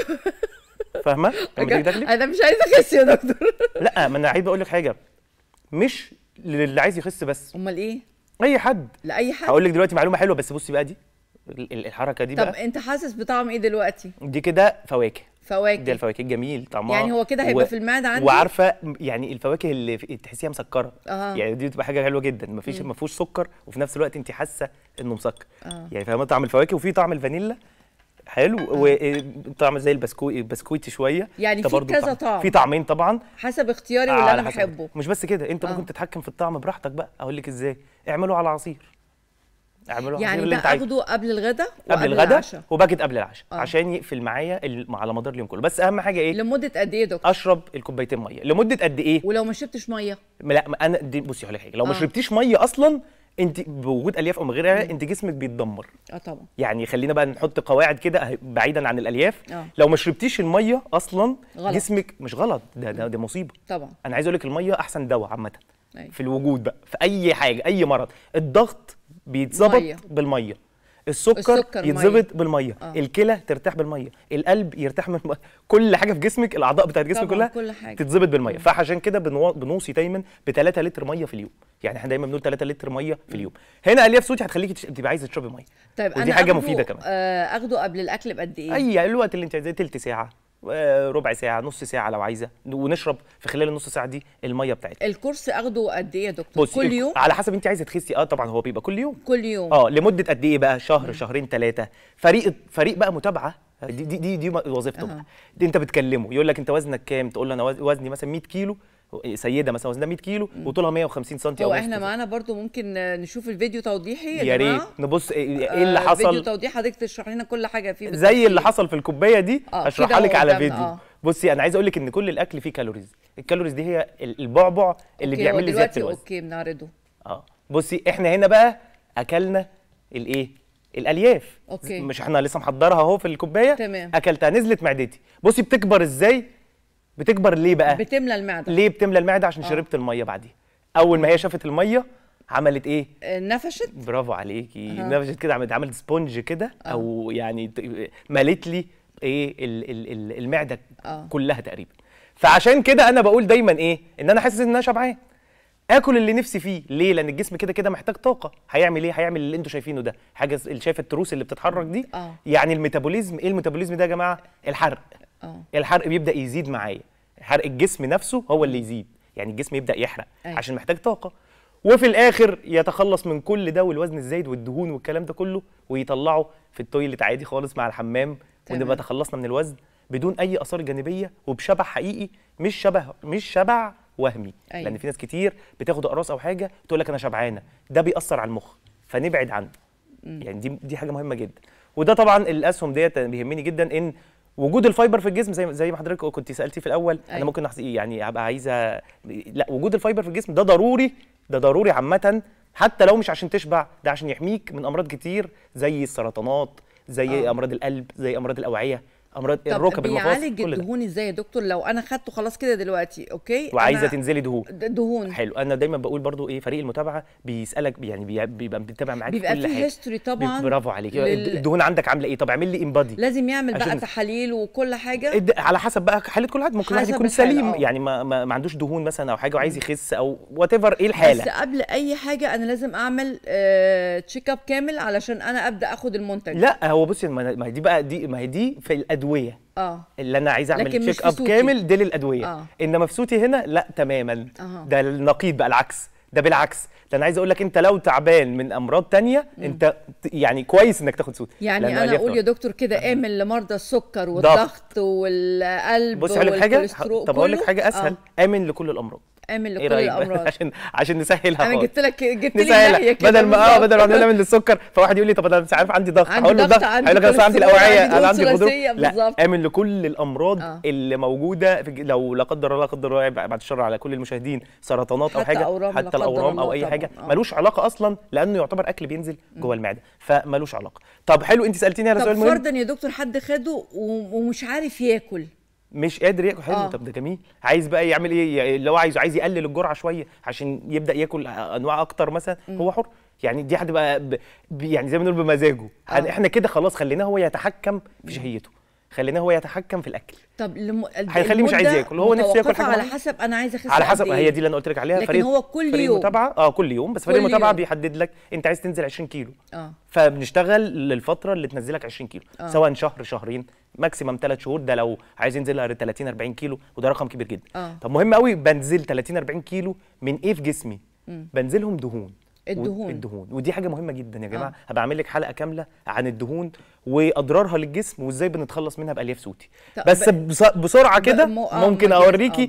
فاهمه؟ انا مش عايزه اخس يا دكتور. لا، ما انا عايز اقول لك حاجه، مش للي عايز يخس بس. امال ايه؟ اي حد، لاي حد. هقول لك دلوقتي معلومه حلوه، بس بصي بقى دي الحركه دي بقى. طب انت حاسس بطعم ايه دلوقتي؟ دي كده فواكه. دي الفواكه جميل طعمها، يعني هو كده هيبقى في المعده عندي. وعارفه يعني الفواكه اللي تحسيها مسكره، يعني دي بتبقى حاجه حلوه جدا، ما فيهوش سكر، وفي نفس الوقت انت حاسه انه مسكر. يعني فاهمه طعم الفواكه، وفي طعم الفانيلا حلو، وطعم زي البسكويت شويه، يعني في كذا طعم، في طعمين طبعا حسب اختياري واللي انا بحبه. مش بس كده، انت ممكن تتحكم في الطعم براحتك بقى. اقول لك ازاي؟ اعمله على عصير، يعني ده اخده قبل الغداء وقبل العشاء، وباكت قبل العشاء عشان يقفل معايا على مدار اليوم كله. بس اهم حاجه ايه؟ لمده قد ايه يا دكتور؟ اشرب الكوبايتين ميه. لمده قد ايه؟ ولو ما شربتش ميه؟ لا، انا دي بصي هقول لك حاجه، لو ما شربتيش ميه اصلا، انت بوجود الياف او من غيرها انت جسمك بيتدمر. طبعا. يعني خلينا بقى نحط قواعد كده بعيدا عن الالياف. لو ما شربتيش الميه اصلا غلط. جسمك مش غلط، ده مصيبه طبعا. انا عايز اقول لك الميه احسن دواء عامه في الوجود بقى، في اي حاجه، اي مرض. الضغط بيتظبط بالميه، السكر يتظبط بالميه، الكلى ترتاح بالميه، القلب يرتاح من الميه، كل حاجه في جسمك، الاعضاء بتاعت جسمك كلها كل تتظبط بالميه. فعشان كده بنوصي دايما ب 3 لتر ميه في اليوم. يعني احنا دايما بنقول 3 لتر ميه في اليوم. هنا الياف سوتي هتخليكي تبقي عايزه تشربي ميه. طيب ودي حاجه مفيده كمان. اخده قبل الاكل بقد ايه؟ اي الوقت اللي انت عايزاه، تلت ساعه، ربع ساعه، نص ساعه لو عايزه، ونشرب في خلال النص ساعه دي الميه بتاعتنا. الكورس اخده قد ايه يا دكتور؟ كل يوم؟ على حسب انت عايزه تخسي. طبعا هو بيبقى كل يوم. كل يوم. لمده قد ايه بقى؟ شهر، شهرين، 3. فريق بقى متابعه، دي وظيفته. انت بتكلمه يقول لك انت وزنك كام، تقول له انا وزني مثلا 100 كيلو، سيده مثلا وزنها 100 كيلو وطولها 150 سم او احنا معانا برضو ممكن نشوف الفيديو توضيحي يا ريت نبص ايه اللي حصل. فيديو توضيح حضرتك تشرح لنا كل حاجه فيه زي اللي حصل في الكوبايه دي هشرحها لك على فيديو. بصي انا عايز اقول لك ان كل الاكل فيه كالوريز، الكالوريز دي هي البعبع اللي بيعمل لي زياده الوزن. اوكي بنعرضه. بصي احنا هنا بقى اكلنا الايه؟ الالياف. أوكي. مش احنا لسه محضرها اهو في الكوبايه. تمام. اكلتها نزلت معدتي، بصي بتكبر ازاي؟ بتكبر ليه بقى؟ بتملى المعده. ليه بتملى المعده؟ عشان شربت الميه بعديها. اول ما هي شافت الميه عملت ايه؟ نفشت. برافو عليكي. نفشت كده، عملت سبونج كده او يعني ملت لي ايه المعده كلها تقريبا. فعشان كده انا بقول دايما ايه؟ ان انا حاسس ان انا شبعان، اكل اللي نفسي فيه. ليه؟ لان الجسم كده كده محتاج طاقه. هيعمل ايه؟ هيعمل اللي انتوا شايفينه ده، حاجه اللي شايفه التروس اللي بتتحرك دي. يعني الميتابوليزم. ايه الميتابوليزم ده يا جماعه؟ الحرق. الحرق بيبدا يزيد معايا، حرق الجسم نفسه هو اللي يزيد، يعني الجسم يبدا يحرق عشان محتاج طاقه، وفي الاخر يتخلص من كل ده والوزن الزايد والدهون والكلام ده كله ويطلعه في التويلت عادي خالص مع الحمام، ونبقى تخلصنا من الوزن بدون اي اثار جانبيه وبشبع حقيقي، مش شبع وهمي. لان في ناس كتير بتاخد اقراص او حاجه تقول لك انا شبعانه، ده بيأثر على المخ فنبعد عنه. يعني دي حاجه مهمه جدا. وده طبعا الاسهم ديت بيهمني جدا، ان وجود الفايبر في الجسم زي ما حضرتك كنت سالتي في الاول. انا ممكن يعني ابقى عايزه، لا، وجود الفايبر في الجسم ده ضروري، ده ضروري عامه، حتى لو مش عشان تشبع، ده عشان يحميك من امراض كتير زي السرطانات، زي امراض القلب، زي امراض الاوعيه، امراض الركب، المفاصل. طب بيعالج الدهون ازاي يا دكتور لو انا خدته خلاص كده دلوقتي؟ اوكي وعايزه تنزلي دهون. حلو. انا دايما بقول برضو ايه، فريق المتابعه بيسالك، يعني بيبقى بيتابع معاك كل حاجه، بيبقى في هيستوري طبعا. برافو عليك. الدهون عندك عامله ايه؟ طب اعمل لي امبادي، لازم يعمل بقى تحاليل وكل حاجه على حسب بقى حاله كل واحد. ممكن واحد يكون سليم يعني ما عندوش دهون مثلا او حاجه وعايز يخس او وات ايفر ايه الحاله، بس قبل اي حاجه انا لازم اعمل تشيك اب كامل علشان انا ابدا اخد المنتج. لا هو بصي، ما هي دي بقى، ما هي دي في الادويه اللي انا عايز اعمل تشيك اب كامل، دي للادويه. انما في سوتي هنا لا تماما. ده النقيض بقى، العكس، ده بالعكس. ده انا عايز اقول لك انت لو تعبان من امراض ثانيه انت يعني كويس انك تاخد سوتي. يعني انا اقول يا دكتور كده اعمل لمرضى السكر والضغط والقلب والكوليسترول. طب اقول لك حاجه اسهل، امن لكل الامراض. اعمل لكل الامراض عشان نسهلها. انا جبت لك ناحيه كده، بدل ما نعمل للسكر فواحد يقول لي طب انا مش عارف عندي ضغط، هقول له ضغط، هيقول لك انا عندي الاوعيه، انا عندي غدروب. لا، اعمل لكل الامراض اللي موجوده لو لا قدر الله، بعد الشر على كل المشاهدين، سرطانات او حاجه، حتى الاورام او اي حاجه ملوش علاقه اصلا، لانه يعتبر اكل بينزل جوه المعده فملوش علاقه. طب حلو، انت سالتيني على سؤال مهم. طب فرضا يا دكتور حد خده ومش عارف ياكل، مش قادر ياكل. حلو. طب ده جميل. عايز بقى يعمل ايه؟ اللي هو عايز يقلل الجرعه شويه عشان يبدا ياكل انواع اكتر مثلا. هو حر، يعني دي هتبقى يعني زي ما نقول بمزاجه. احنا كده خلاص خليناه هو يتحكم في شهيته، خليناه هو يتحكم في الاكل. طب هيخليه مش عايز ياكل، هو نفسه ياكل حاجه على حسب انا عايز اخس، على حسب هي دي اللي انا قلت لك عليها. لكن هو كل يوم متابعه. كل يوم، بس فريق متابعه بيحدد لك انت عايز تنزل 20 كيلو. فبنشتغل للفتره اللي تنزلك 20 كيلو، سواء شهر شهرين، ماكسيمم 3 شهور، ده لو عايز ينزل 30 40 كيلو، وده رقم كبير جدا. طب مهم قوي، بنزل 30 40 كيلو من ايه في جسمي؟ بنزلهم دهون. الدهون ودي حاجه مهمه جدا يا جماعه. هبقى اعمل لك حلقه كامله عن الدهون واضرارها للجسم وازاي بنتخلص منها بالياف سوتي. بس بسرعه كده ممكن اوريكي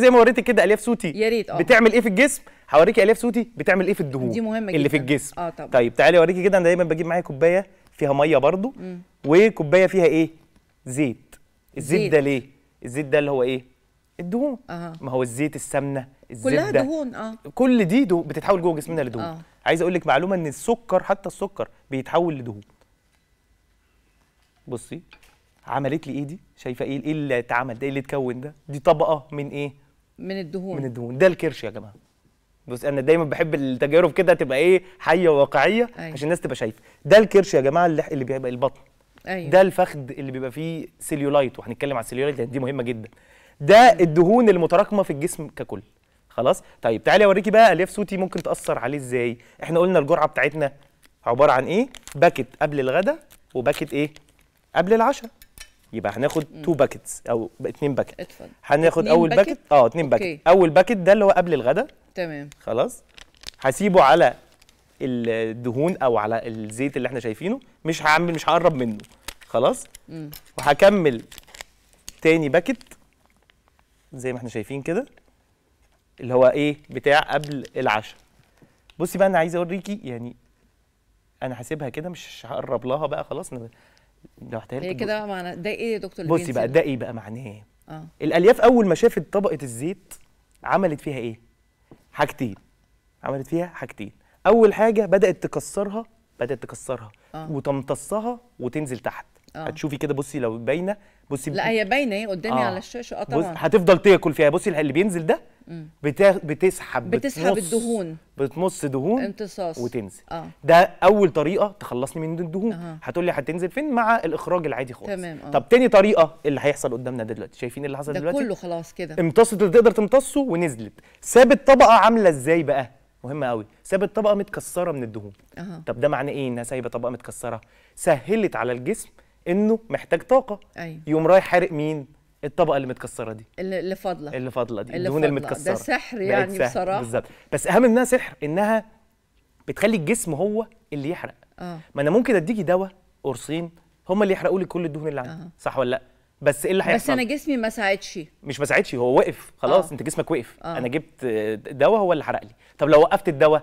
زي ما وريتك كده الياف سوتي يا ريت بتعمل ايه في الجسم، هوريكي الياف سوتي بتعمل ايه في الدهون دي مهمه جدا اللي في الجسم. طيب تعالي اوريكي كده. انا دايما بجيب معايا كوبايه فيها ميه برضو وكوبايه فيها ايه؟ زيت. الزيت ده ليه؟ الزيت ده اللي هو ايه؟ الدهون. ما هو الزيت، السمنه، الزبده، كلها دهون. كل دي بتتحول جوه جسمنا لدهون. عايز اقول لك معلومه، ان السكر، حتى السكر بيتحول لدهون. بصي عملت لي ايه دي؟ شايفه ايه اللي اتعمل ده؟ ايه اللي اتكون ده؟ دي طبقه من ايه؟ من الدهون. من الدهون. ده الكرش يا جماعه. بص انا دايما بحب التجارب كده تبقى ايه؟ حيه وواقعيه عشان الناس تبقى شايفه. ده الكرش يا جماعه اللي بيبقى البطن. ده الفخذ اللي بيبقى فيه سيليولايت، وهنتكلم على السيليولايت لان دي مهمه جدا. ده الدهون المتراكمه في الجسم ككل. خلاص. طيب تعالي اوريكي بقى الياف سوتي ممكن تاثر عليه ازاي. احنا قلنا الجرعه بتاعتنا عباره عن ايه؟ باكت قبل الغداء وباكت ايه؟ قبل العشاء. يبقى هناخد 2 باكتس او 2 باكت. هناخد اول باكت 2 باكت. اول باكت ده اللي هو قبل الغداء. تمام. خلاص. هسيبه على الدهون او على الزيت اللي احنا شايفينه، مش هقرب منه. خلاص. وهكمل تاني باكت زي ما احنا شايفين كده. اللي هو ايه بتاع قبل العشاء. بصي بقى انا عايز اوريكي يعني انا حاسبها كده مش هقرب لها بقى خلاص انا لوحدها لك. ايه كده معناه ده ايه يا دكتور؟ بصي بقى ده ايه بقى معناه؟ الالياف اول ما شافت طبقه الزيت عملت فيها ايه؟ حاجتين. عملت فيها حاجتين. اول حاجه بدات تكسرها وتمتصها وتنزل تحت. هتشوفي كده بصي لو باينه. بصي لا هي باينه اهي قدامي على الشاشه. طبعا هتفضل تاكل فيها. بصي اللي بينزل ده بتسحب الدهون، بتمص دهون امتصاص وتنزل. ده اول طريقه تخلصني من الدهون. هتقول لي هتنزل فين مع الاخراج العادي خالص. تمام. طب تاني طريقه اللي هيحصل قدامنا دلوقتي، شايفين اللي حصل دلوقتي ده كله خلاص كده امتصت اللي تقدر تمتصه ونزلت. سابت طبقه عامله ازاي بقى؟ مهمه قوي. سابت طبقه متكسره من الدهون. طب ده معناه ايه انها سايبه طبقه متكسره؟ سهلت على الجسم انه محتاج طاقه. أيوة. يقوم رايح حارق مين؟ الطبقه اللي متكسره دي، اللي فاضله دي، الدهون المتكسره. ده سحر يعني بصراحه. بالظبط. بس اهم منها سحر انها بتخلي الجسم هو اللي يحرق. ما انا ممكن اديكي دواء قرصين هم اللي يحرقوا لي كل الدهون اللي عندي. صح ولا لا؟ بس ايه اللي هيحصل؟ بس انا جسمي ما ساعدش. مش ما ساعدش، هو وقف خلاص. انت جسمك وقف. انا جبت دواء هو اللي حرق لي. طب لو وقفت الدواء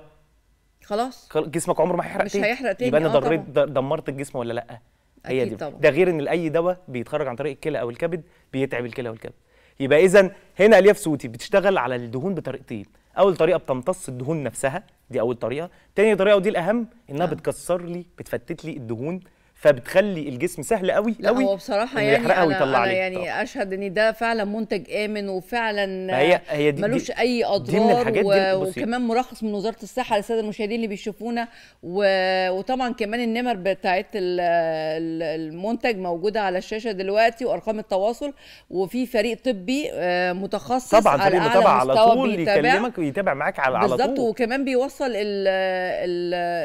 خلاص جسمك عمره ما هيحرق تاني. مش هيحرق تاني. يبقى انا دمرت الجسم ولا لا؟ هي دي. ده غير ان اي دواء بيتخرج عن طريق الكلى او الكبد بيتعب الكلى والكبد. يبقى اذا هنا الياف سوتي بتشتغل على الدهون بطريقتين. اول طريقه بتمتص الدهون نفسها، دي اول طريقه. تاني طريقه ودي الاهم انها بتكسر لي، بتفتت لي الدهون، فبتخلي الجسم سهل قوي قوي. هو بصراحه يعني أنا يعني اشهد ان ده فعلا منتج امن وفعلا هي ملوش اي اضرار وكمان مرخص من وزاره الصحه للساده المشاهدين اللي بيشوفونا. وطبعا كمان النمر بتاعت المنتج موجوده على الشاشه دلوقتي وارقام التواصل، وفي فريق طبي متخصص طبعا على اعلى مستوى بيكلمك ويتابع معاك على طول. بالظبط. وكمان بيوصل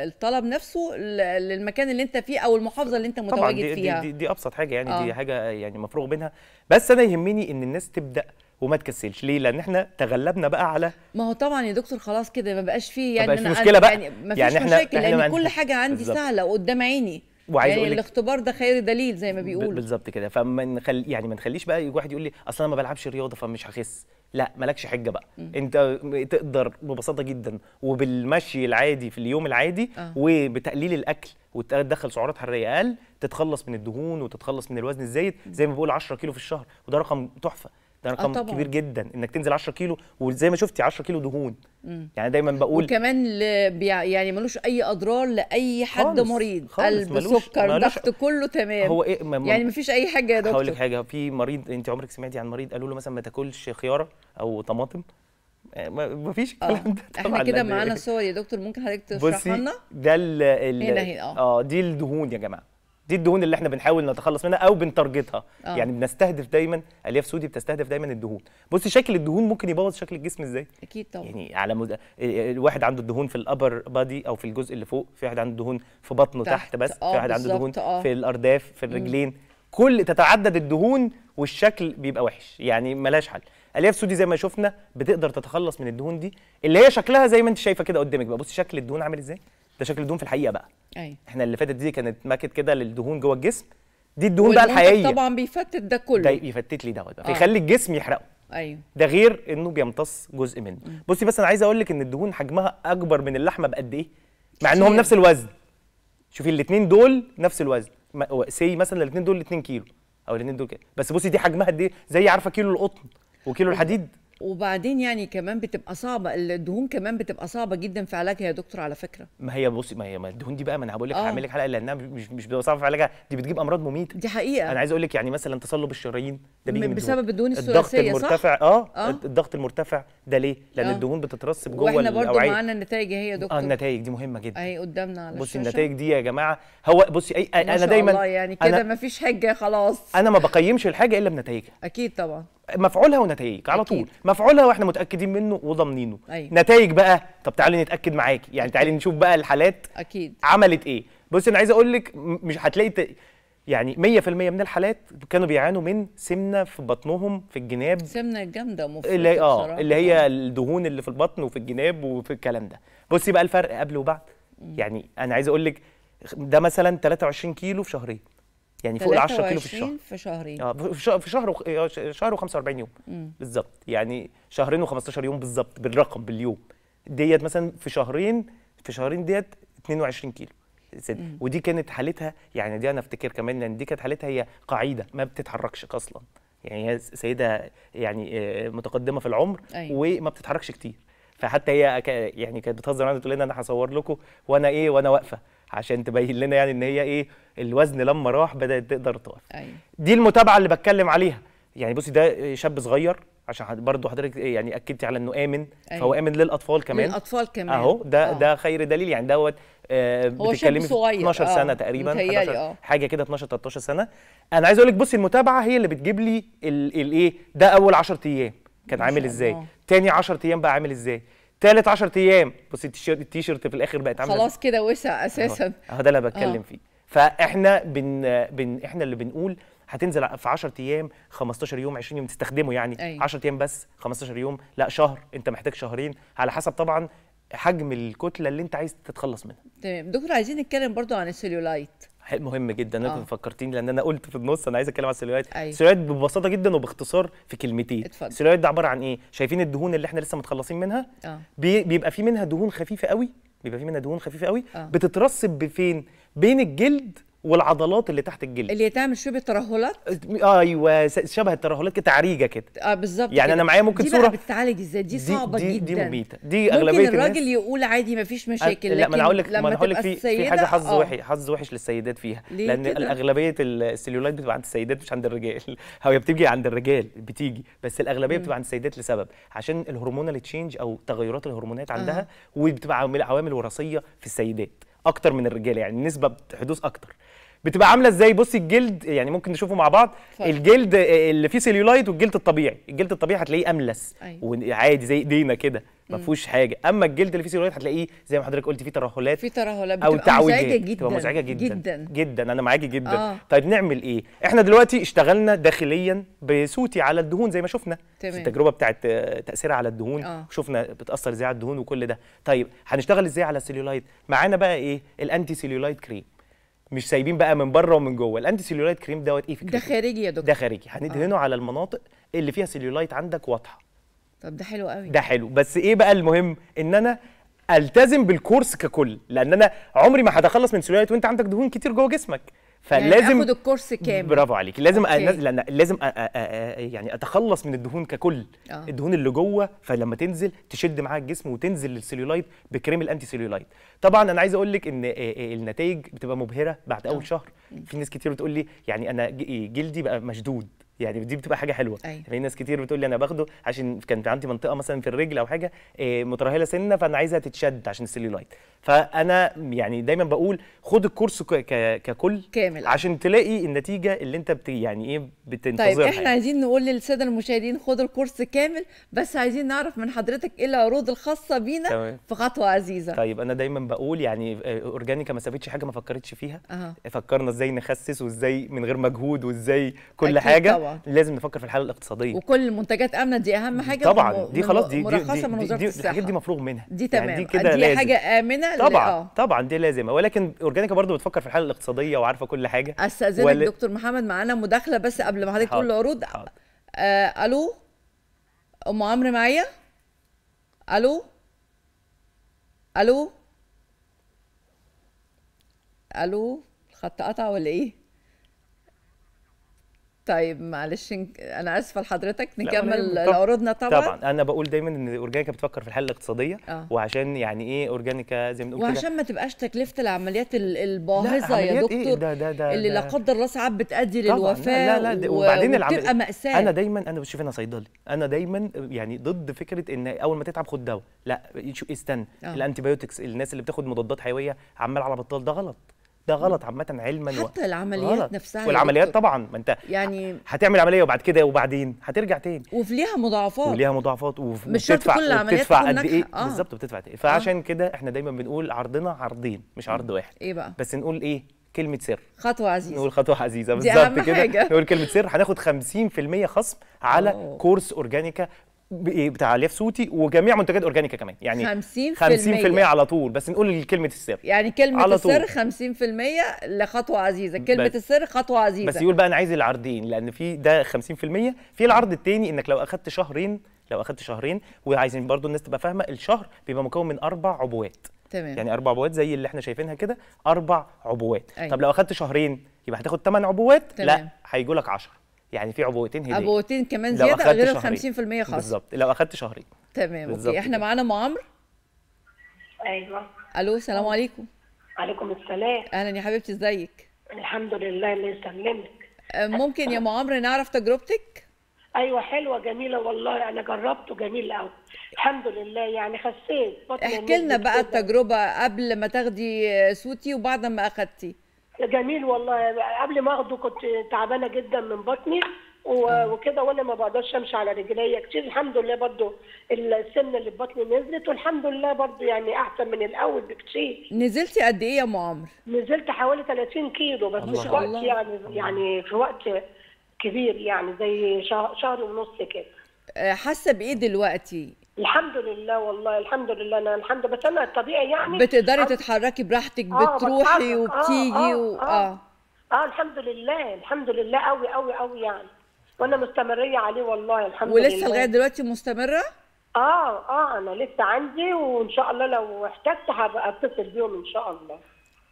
الطلب نفسه للمكان اللي انت فيه او المحافظه اللي انت متواجد فيها. طبعا دي ابسط حاجه يعني. دي حاجه يعني مفروغ منها. بس انا يهمني ان الناس تبدا وما تكسلش. ليه؟ لان احنا تغلبنا بقى على ما هو طبعا يا دكتور خلاص كده ما بقاش فيه يعني مفيش مشكله بقى. يعني ما فيش مشاكل لان كل حاجه عندي سهله وقدام عيني. يعني الاختبار ده خير دليل زي ما بيقولوا. بالظبط كده. يعني ما نخليش بقى واحد يقول لي اصل انا ما بلعبش رياضه فمش هخس. لا، مالكش حجه بقى. انت تقدر ببساطه جدا وبالمشي العادي في اليوم العادي وبتقليل الاكل وتدخل سعرات حراريه اقل تتخلص من الدهون وتتخلص من الوزن الزايد. زي ما بقول 10 كيلو في الشهر، وده رقم تحفه. ده رقم كبير جدا انك تنزل 10 كيلو، وزي ما شفتي 10 كيلو دهون. يعني دايما بقول وكمان يعني ملوش اي اضرار لاي حد مريض قلب، سكر، ضغط، كله تمام. هو ايه يعني مفيش اي حاجه يا دكتور. هقول لك حاجه. في مريض، انت عمرك سمعتي عن مريض قالوا له مثلا ما تاكلش خياره او طماطم؟ مفيش الكلام ده. احنا كده معانا صور يا دكتور، ممكن حضرتك تشرحها لنا؟ ده دي الدهون يا جماعه. دي الدهون اللي احنا بنحاول نتخلص منها او بنترجتها. يعني بنستهدف دايما، الياف سودي بتستهدف دايما الدهون. بصي شكل الدهون ممكن يبوظ شكل الجسم ازاي؟ اكيد طبعا. يعني على الواحد عنده الدهون في الابر بادي او في الجزء اللي فوق، في واحد عنده دهون في بطنه تحت بس، في واحد عنده دهون في الارداف، في الرجلين. كل تتعدد الدهون والشكل بيبقى وحش، يعني ملاش حل. الياف سودي زي ما شفنا بتقدر تتخلص من الدهون دي اللي هي شكلها زي ما انت شايفه كده قدامك بقى. بصي شكل الدهون عامل ازاي؟ ده شكل الدهون في الحقيقه بقى. أي. احنا اللي فاتت دي كانت ماكت كده للدهون جوه الجسم. دي الدهون بقى الحقيقيه طبعا بيفتت ده كله. ده بيفتت لي دوت بقى فيخلي الجسم يحرقه. ايوه. ده غير انه بيمتص جزء منه. بصي بس انا عايز اقول لك ان الدهون حجمها اكبر من اللحمه بقد ايه؟ مع انهم نفس الوزن. شوفي الاثنين دول نفس الوزن. سي مثلا الاثنين دول 2 كيلو او الاثنين دول كده. بس بصي دي حجمها قد ايه؟ زي عارفه كيلو القطن وكيلو الحديد. وبعدين يعني كمان بتبقى صعبه الدهون، كمان بتبقى صعبه جدا في علاجها يا دكتور على فكره. ما هي الدهون دي بقى، ما انا هقول لك هعمل لك حلقه لانها مش بتبقى صعبه في علاجها. دي بتجيب امراض مميته، دي حقيقه. انا عايز اقول لك يعني مثلا تصلب الشرايين ده بيجي بسبب الدهون الثلاثيه. الضغط المرتفع. الضغط المرتفع ده ليه؟ لان الدهون بتترسب جوه الاوعيه. واحنا برضه معانا النتائج اهي يا دكتور. النتائج دي مهمه جدا اهي قدامنا على الشاشه. بصي النتائج دي يا جماعه. هو بصي انا دايما يعني كده ما فيش حاجه خلاص. انا ما بقيمش الحاجه الا بنتائجها. اكيد طبعا. مفعولها ونتائج على طول. مفعولها واحنا متاكدين منه وضامنينه. نتائج بقى. طب تعالي نتاكد معاكي، يعني تعالي نشوف بقى الحالات اكيد عملت ايه. بصي انا عايز اقول لك مش هتلاقي يعني 100% من الحالات كانوا بيعانوا من سمنه في بطنهم في الجناب. سمنه جامده مفروض اللي اللي هي الدهون اللي في البطن وفي الجناب وفي الكلام ده. بصي بقى الفرق قبل وبعد. يعني انا عايز اقول لك ده مثلا 23 كيلو في شهرين. يعني فوق ال 10 كيلو في الشهر. في شهرين. في شهر و45 يوم بالظبط، يعني شهرين و15 يوم بالظبط بالرقم باليوم. ديت مثلا في شهرين ديت 22 كيلو. ودي كانت حالتها، يعني دي انا افتكر كمان لان دي كانت حالتها هي قاعده ما بتتحركش اصلا، يعني هي سيده يعني متقدمه في العمر. أيوة. وما بتتحركش كتير، فحتى هي يعني كانت بتهزر معانا تقول لنا انا هصور لكم وانا واقفه عشان تبين لنا يعني ان هي ايه الوزن لما راح بدات تقدر تقف. أيوة. دي المتابعه اللي بتكلم عليها. يعني بصي ده شاب صغير، عشان برضه حضرتك يعني اكدتي على انه امن. أيوة. فهو امن للاطفال كمان، اهو ده ده خير دليل يعني دوت. هو شاب صغير 12 سنه تقريبا، حاجه كده 12 13 سنه. انا عايز اقول لك بصي المتابعه هي اللي بتجيب لي الايه ده. اول 10 ايام كان عامل ازاي، تاني 10 ايام بقى عامل ازاي، ثالث 10 ايام بصي التيشيرت في الاخر بقت عامله خلاص كده وسع اساسا، اهو ده اللي بتكلم فيه. فاحنا احنا اللي بنقول هتنزل في 10 ايام 15 يوم 20 يوم تستخدمه، يعني 10 ايام بس 15 يوم لا شهر، انت محتاج شهرين على حسب طبعا حجم الكتله اللي انت عايز تتخلص منها. تمام دكتور، عايزين نتكلم برضو عن السيلولايت، مهم جدا. انا فكرتيني لان انا قلت في النص انا عايز اتكلم عن السيلولايت. أيوة. السيلولايت ببساطه جدا وباختصار في كلمتين. السيلولايت ده عباره عن ايه؟ شايفين الدهون اللي احنا لسه متخلصين منها؟ بيبقى في منها دهون خفيفه قوي، بتترسب فين؟ بين الجلد والعضلات اللي تحت الجلد، اللي تعمل شبه ترهلات. ايوه شبه الترهلات كده، تعريجه كده. بالظبط يعني كده. انا معايا ممكن دي صوره. دي بتتعالج ازاي؟ دي صعبه جدا، دي مميته، دي اغلبيه الناس. ممكن الراجل يقول عادي مفيش مشاكل، لكن لا ما انا هقول لك في حاجه حظ وحش، حظ وحش للسيدات فيها، لان اغلبيه السليولايت بتبقى عند السيدات مش عند الرجال. هي بتيجي عند الرجال بس الاغلبيه بتبقى عند السيدات لسبب، عشان الهرمونال تشينج او تغيرات الهرمونات عندها. وبتبقى عوامل وراثيه في السيدات اكتر من الرجال، يعني النسبه حدوث اكتر. بتبقى عامله ازاي؟ بصي الجلد يعني ممكن نشوفه مع بعض. الجلد اللي فيه سيليولايت والجلد الطبيعي، الجلد الطبيعي هتلاقيه املس. أيوة. وعادي زي ايدينا كده ما فيهوش حاجه، اما الجلد اللي فيه سيليولايت هتلاقيه زي ما حضرتك قلتي فيه ترهلات، او تعويجات، بتبقى مزعجه جدا جدا جدا. انا معاكي جدا. طيب نعمل ايه؟ احنا دلوقتي اشتغلنا داخليا بسوتي على الدهون زي ما شفنا. في التجربه بتاعه تاثيرها على الدهون. شفنا بتاثر ازاي على الدهون وكل ده. طيب هنشتغل ازاي على السيليولايت؟ معانا بقى ايه؟ الانتي سيليولايت كريم. مش سايبين بقى من بره ومن جوه. الانتي سيلولايت كريم دوت ايه فكرته؟ ده خارجي يا دكتور. ده خارجي، هندهنه على المناطق اللي فيها سيلولايت عندك واضحه. طب ده حلو قوي، ده حلو. بس ايه بقى المهم؟ ان انا التزم بالكورس ككل، لان انا عمري ما هتخلص من سيلولايت وانت عندك دهون كتير جوه جسمك، فلازم يعني اخد الكورس كامل. برافو عليك. لازم لازم يعني اتخلص من الدهون ككل. الدهون اللي جوه، فلما تنزل تشد معاك الجسم وتنزل للسيلولايت بكريم الانتي سيلولايت. طبعا انا عايز اقول لك ان النتائج بتبقى مبهره بعد اول شهر. في ناس كتير بتقول لي يعني انا جلدي بقى مشدود، يعني دي بتبقى حاجه حلوه. أيوة. في ناس كتير بتقول لي انا باخده عشان كان عندي منطقه مثلا في الرجل او حاجه مترهله سنه، فانا عايزها تتشد عشان السيلولايت. فانا يعني دايما بقول خد الكورس ككل كامل عشان تلاقي النتيجه اللي انت يعني ايه بتنتظرها. طيب احنا عايزين نقول للساده المشاهدين خدوا الكورس كامل، بس عايزين نعرف من حضرتك ايه العروض الخاصه بينا. طيب. في خطوه عزيزه. طيب انا دايما بقول يعني اورجانيكا ما سابتش حاجه ما فكرتش فيها. فكرنا ازاي نخسس وازاي من غير مجهود وازاي كل حاجه. طبعا. لازم نفكر في الحاله الاقتصاديه، وكل المنتجات امنه، دي اهم حاجه طبعا. دي خلاص دي مرخصه من وزاره الصحه، دي مفروغ منها، دي تمام يعني دي حاجه امنه طبعا. طبعا دي لازمه، ولكن اورجانيكا برضو بتفكر في الحاله الاقتصاديه وعارفه كل حاجه. استاذنك دكتور محمد، معانا مداخله بس قبل ما حضرتك تقول العروض. الو ام عمرو معايا؟ الو الو الو، الخط قطع ولا ايه؟ طيب معلش انا اسفه لحضرتك، نكمل عروضنا طبعا. انا بقول دايما ان اورجانيكا بتفكر في الحاله الاقتصاديه. وعشان يعني ايه اورجانيكا زي ما بنقول كده، وعشان ما تبقاش تكلفه العمليات الباهظه يا دكتور. إيه ده اللي لا قدر الله ساعات بتؤدي للوفاه. لا وبعدين بتبقى ماساه. انا شوف انا صيدلي، انا دايما يعني ضد فكره ان اول ما تتعب خد دواء، لا استنى. الانتي بايوتكس، الناس اللي بتاخد مضادات حيويه عمال على بطال، ده غلط، ده غلط عامة علما. حتى العمليات غلط. نفسها والعمليات طبعا، ما انت يعني هتعمل عملية وبعد كده وبعدين هترجع تاني، وفي ليها مضاعفات مش شرط كل العمليات بتدفع قد ايه. بالظبط بتدفع قد ايه. فعشان كده احنا دايما بنقول عرضنا عرضين مش عرض واحد. ايه بقى؟ بس نقول ايه؟ كلمة سر، خطوة عزيزة. نقول خطوة عزيزة بالظبط كده، نقول كلمة سر. هناخد 50% خصم على كورس اورجانيكا بتاع الياف سوتي وجميع منتجات اورجانيكا كمان، يعني 50% على طول. بس نقول كلمه السر، يعني كلمه السر 50% لخطوه عزيزه. كلمه السر خطوه عزيزه، بس يقول بقى انا عايز العرضين، لان في ده 50%، في العرض الثاني انك لو اخذت شهرين، وعايزين برضو الناس تبقى فاهمه، الشهر بيبقى مكون من 4 عبوات. تمام، يعني 4 عبوات زي اللي احنا شايفينها كده، 4 عبوات. أيوة. طب لو اخذت شهرين يبقى هتاخد 8 عبوات. تمام. لا، هيجوا لك 10، يعني في عبوتين هديه، عبوتين كمان زياده غير ال 50% خاص. بالظبط، لو اخذت شهرين. تمام، اوكي. احنا معانا ام عمرو. ايوه، الو، السلام عليكم. وعليكم السلام، اهلا يا حبيبتي، ازيك؟ الحمد لله، الله يسلمك. ممكن يا ام عمرو نعرف تجربتك؟ ايوه، حلوه جميله والله، انا جربته جميل قوي الحمد لله، يعني خسيت. احكي لنا بقى التجربه قبل ما تاخدي سوتي وبعد ما اخدتي. جميل والله، قبل ما اخده كنت تعبانه جدا من بطني وكده، وانا ما بقدرش امشي على رجليا كتير. الحمد لله برضو السمنه اللي في بطني نزلت، والحمد لله برضو يعني احسن من الاول بكتير. نزلتي قد ايه يا ام عمرو؟ نزلت حوالي 30 كيلو بس، مش وقت يعني في وقت كبير، يعني زي شهر ونص كده. حاسه بايه دلوقتي؟ الحمد لله والله، الحمد لله، انا الحمد لله، بس انا الطبيعي يعني بتقدري تتحركي براحتك، بتروحي وبتيجي الحمد لله، الحمد لله قوي قوي قوي يعني، وانا مستمريه عليه والله الحمد لله. ولسه لغايه دلوقتي مستمره؟ انا لسه عندي، وان شاء الله لو احتجت هبقى اتصل بيهم ان شاء الله.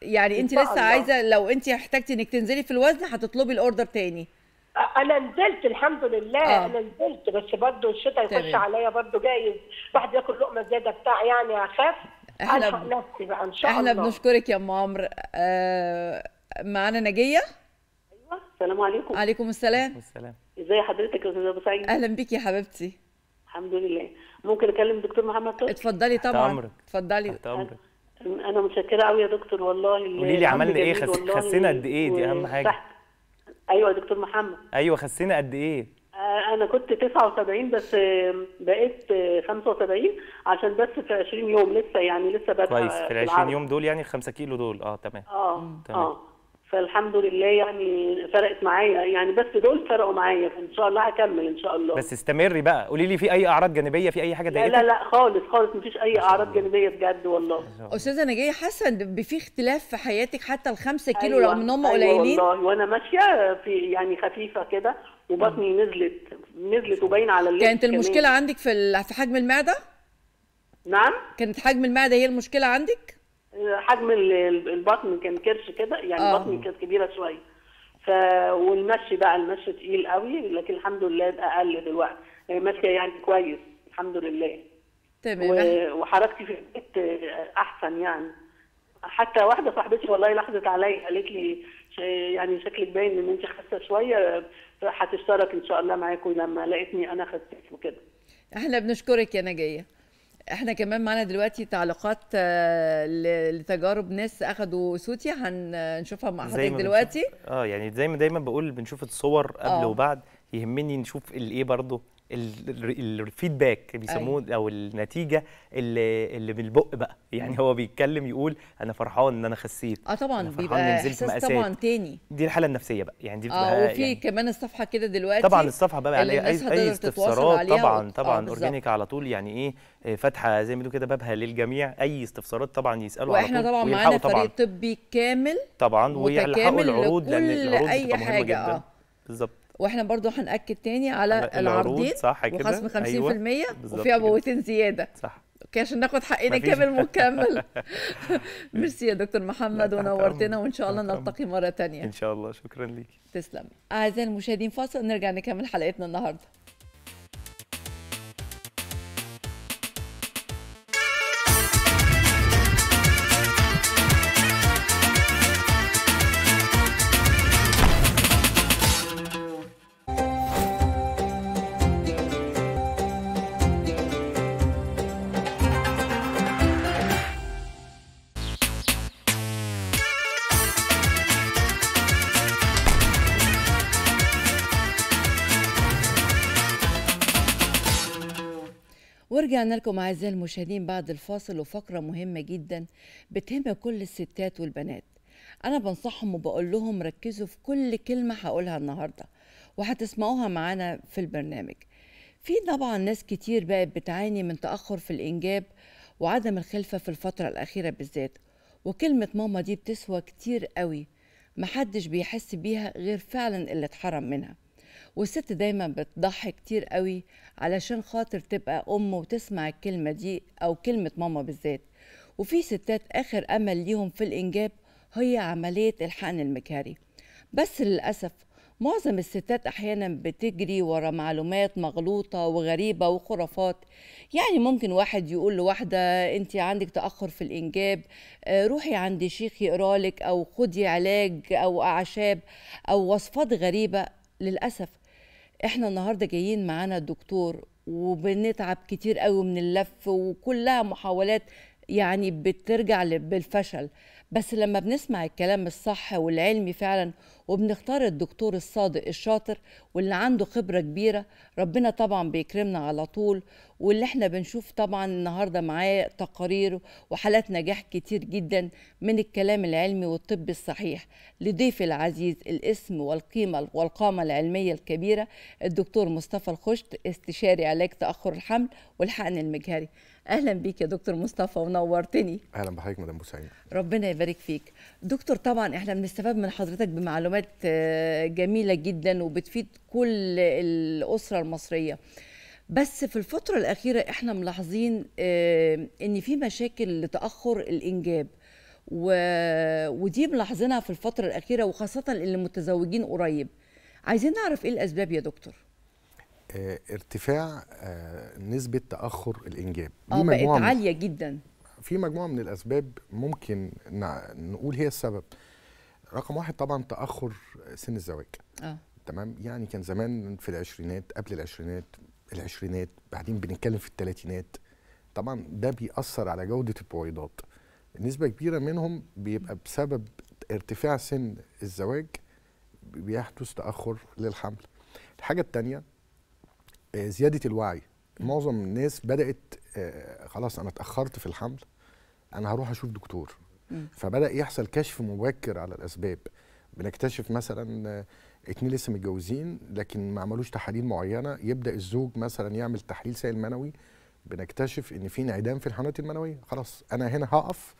يعني انت لسه عايزه، لو انت احتجتي انك تنزلي في الوزن هتطلبي الاوردر تاني؟ أنا نزلت الحمد لله، أنا نزلت، بس برضه الشتاء يخش عليا برضه، جايز واحد ياكل لقمة زيادة بتاع، يعني أخاف ألحق نفسي بقى إن شاء الله. إحنا بنشكرك يا أم عمرو. معانا نجية. أيوه، السلام عليكم. وعليكم السلام. السلام. إزي حضرتك يا أستاذ أبو سعيد؟ أهلا بيكي يا حبيبتي. الحمد لله. ممكن أكلم دكتور محمد تركي؟ اتفضلي طبعا، اتفضلي. أنا متشكرة قوي يا دكتور والله. قولي لي عملنا إيه، خسينا قد إيه؟ دي أهم حاجة. ايوه يا دكتور محمد. ايوه، خسينا قد ايه؟ انا كنت 79 بس بقيت 75، عشان بس في 20 يوم لسه، يعني لسه بادئه كويس في ال 20 يوم دول، يعني 5 كيلو دول. تمام. فالحمد لله يعني فرقت معايا، يعني بس دول فرقوا معايا، فان شاء الله هكمل ان شاء الله. بس استمري بقى، قولي لي في اي اعراض جانبيه، في اي حاجه ضايقتك؟ لا لا لا خالص خالص، مفيش اي اعراض جانبيه بجد والله. استاذه نجيه، حاسه ان في اختلاف في حياتك حتى ال 5 كيلو؟ أيوة، رغم ان هم قليلين. والله، وانا ماشيه في يعني خفيفه كده، وبطني نزلت وباين على اللبس. كانت المشكله عندك في حجم المعده؟ نعم، كانت حجم المعده هي المشكله عندك؟ حجم البطن كان كرش كده، يعني بطني كانت كبيره شويه، والمشي بقى المشي تقيل قوي، لكن الحمد لله اقل دلوقتي، ماشيه يعني كويس الحمد لله. تمام. وحركتي في البيت احسن، يعني حتى واحده صاحبتي والله لاحظت عليا، قالت لي يعني شكلك باين ان انت خاسه شويه، هتشترك ان شاء الله معاكم لما لقيتني انا خسيت وكده. احنا بنشكرك يا نجيه. احنا كمان معانا دلوقتي تعليقات لتجارب ناس اخدوا سوتي، هنشوفها مع حضرتك دلوقتي. يعني زي ما دايما بقول، بنشوف الصور قبل وبعد، يهمني نشوف الايه برضه الفيدباك بيسموه، او النتيجه اللي من البق بقى، يعني هو بيتكلم يقول انا فرحان ان انا خسيت. طبعا بيبقى احساس طبعا تاني، دي الحاله النفسيه بقى، يعني دي بتبقى وفي يعني كمان الصفحه كده دلوقتي، طبعا الصفحه بقى عليها اي استفسارات، طبعا طبعا اورجانيكا على طول، يعني ايه فاتحه زي ما بيقولوا كده بابها للجميع، اي استفسارات طبعا يسالوا على طول. واحنا طبعا معانا فريق طبي كامل طبعا، ويلحقوا العروض لان العروض بتبقى مهمه جدا. بالظبط، واحنا برضو هنأكد تاني على العرضين، صح كده، وخصم 50%. أيوة، وفي عبوتين زياده، صح، اوكي، عشان ناخد حقنا كامل مكمل. ميرسي يا دكتور محمد، ونورتنا، وان شاء الله نلتقي مره تانيه ان شاء الله. شكرا ليكي. تسلم. اعزائي المشاهدين، فاصل، نرجع نكمل حلقتنا النهارده. ورجعنا لكم اعزائي المشاهدين بعد الفاصل، وفقره مهمه جدا بتهم كل الستات والبنات. انا بنصحهم وبقول لهم ركزوا في كل كلمه هقولها النهارده وهتسمعوها معانا في البرنامج. في طبعا ناس كتير بقت بتعاني من تأخر في الإنجاب وعدم الخلفة في الفترة الأخيرة بالذات، وكلمة ماما دي بتسوى كتير قوي، محدش بيحس بيها غير فعلا اللي اتحرم منها. والست دايما بتضحي كتير قوي علشان خاطر تبقى أم وتسمع الكلمة دي أو كلمة ماما بالذات. وفي ستات آخر أمل ليهم في الإنجاب هي عملية الحقن المجهري، بس للأسف معظم الستات أحيانا بتجري ورا معلومات مغلوطة وغريبة وخرافات. يعني ممكن واحد يقول لواحدة أنت عندك تأخر في الإنجاب، روحي عند شيخ يقرالك، أو خدي علاج أو أعشاب أو وصفات غريبة. للأسف إحنا النهاردة جايين معانا الدكتور وبنتعب كتير قوي من اللف، وكلها محاولات يعني بترجع بالفشل. بس لما بنسمع الكلام الصح والعلمي فعلا وبنختار الدكتور الصادق الشاطر واللي عنده خبرة كبيرة، ربنا طبعا بيكرمنا على طول. واللي احنا بنشوف طبعا النهاردة معاه تقارير وحالات نجاح كتير جدا من الكلام العلمي والطب الصحيح لضيف العزيز الاسم والقيمة والقامة العلمية الكبيرة الدكتور مصطفى الخشت، استشاري علاج تأخر الحمل والحقن المجهري. اهلا بيك يا دكتور مصطفى ونورتني. اهلا بحضرتك مدام بوسعيد، ربنا يبارك فيك. دكتور طبعا احنا بنستفاد من حضرتك بمعلومات جميله جدا وبتفيد كل الاسره المصريه، بس في الفتره الاخيره احنا ملاحظين ان في مشاكل لتاخر الانجاب، ودي ملاحظينها في الفتره الاخيره وخاصه اللي متزوجين قريب. عايزين نعرف ايه الاسباب يا دكتور؟ ارتفاع نسبة تأخر الإنجاب بقت عالية جدا. في مجموعة من الأسباب ممكن نقول هي السبب. رقم واحد طبعا تأخر سن الزواج. تمام، يعني كان زمان في العشرينات، قبل العشرينات، العشرينات، بعدين بنتكلم في الثلاثينات. طبعا ده بيأثر على جودة البويضات. نسبة كبيرة منهم بيبقى بسبب ارتفاع سن الزواج بيحدث تأخر للحمل. الحاجة التانية زيادة الوعي. معظم الناس بدأت خلاص أنا اتأخرت في الحمل، أنا هروح أشوف دكتور. فبدأ يحصل كشف مبكر على الأسباب. بنكتشف مثلا اتنين لسه متجوزين لكن ما عملوش تحاليل معينة، يبدأ الزوج مثلا يعمل تحليل سائل منوي، بنكتشف إن في انعدام في الحملات المنوية. خلاص أنا هنا هقف،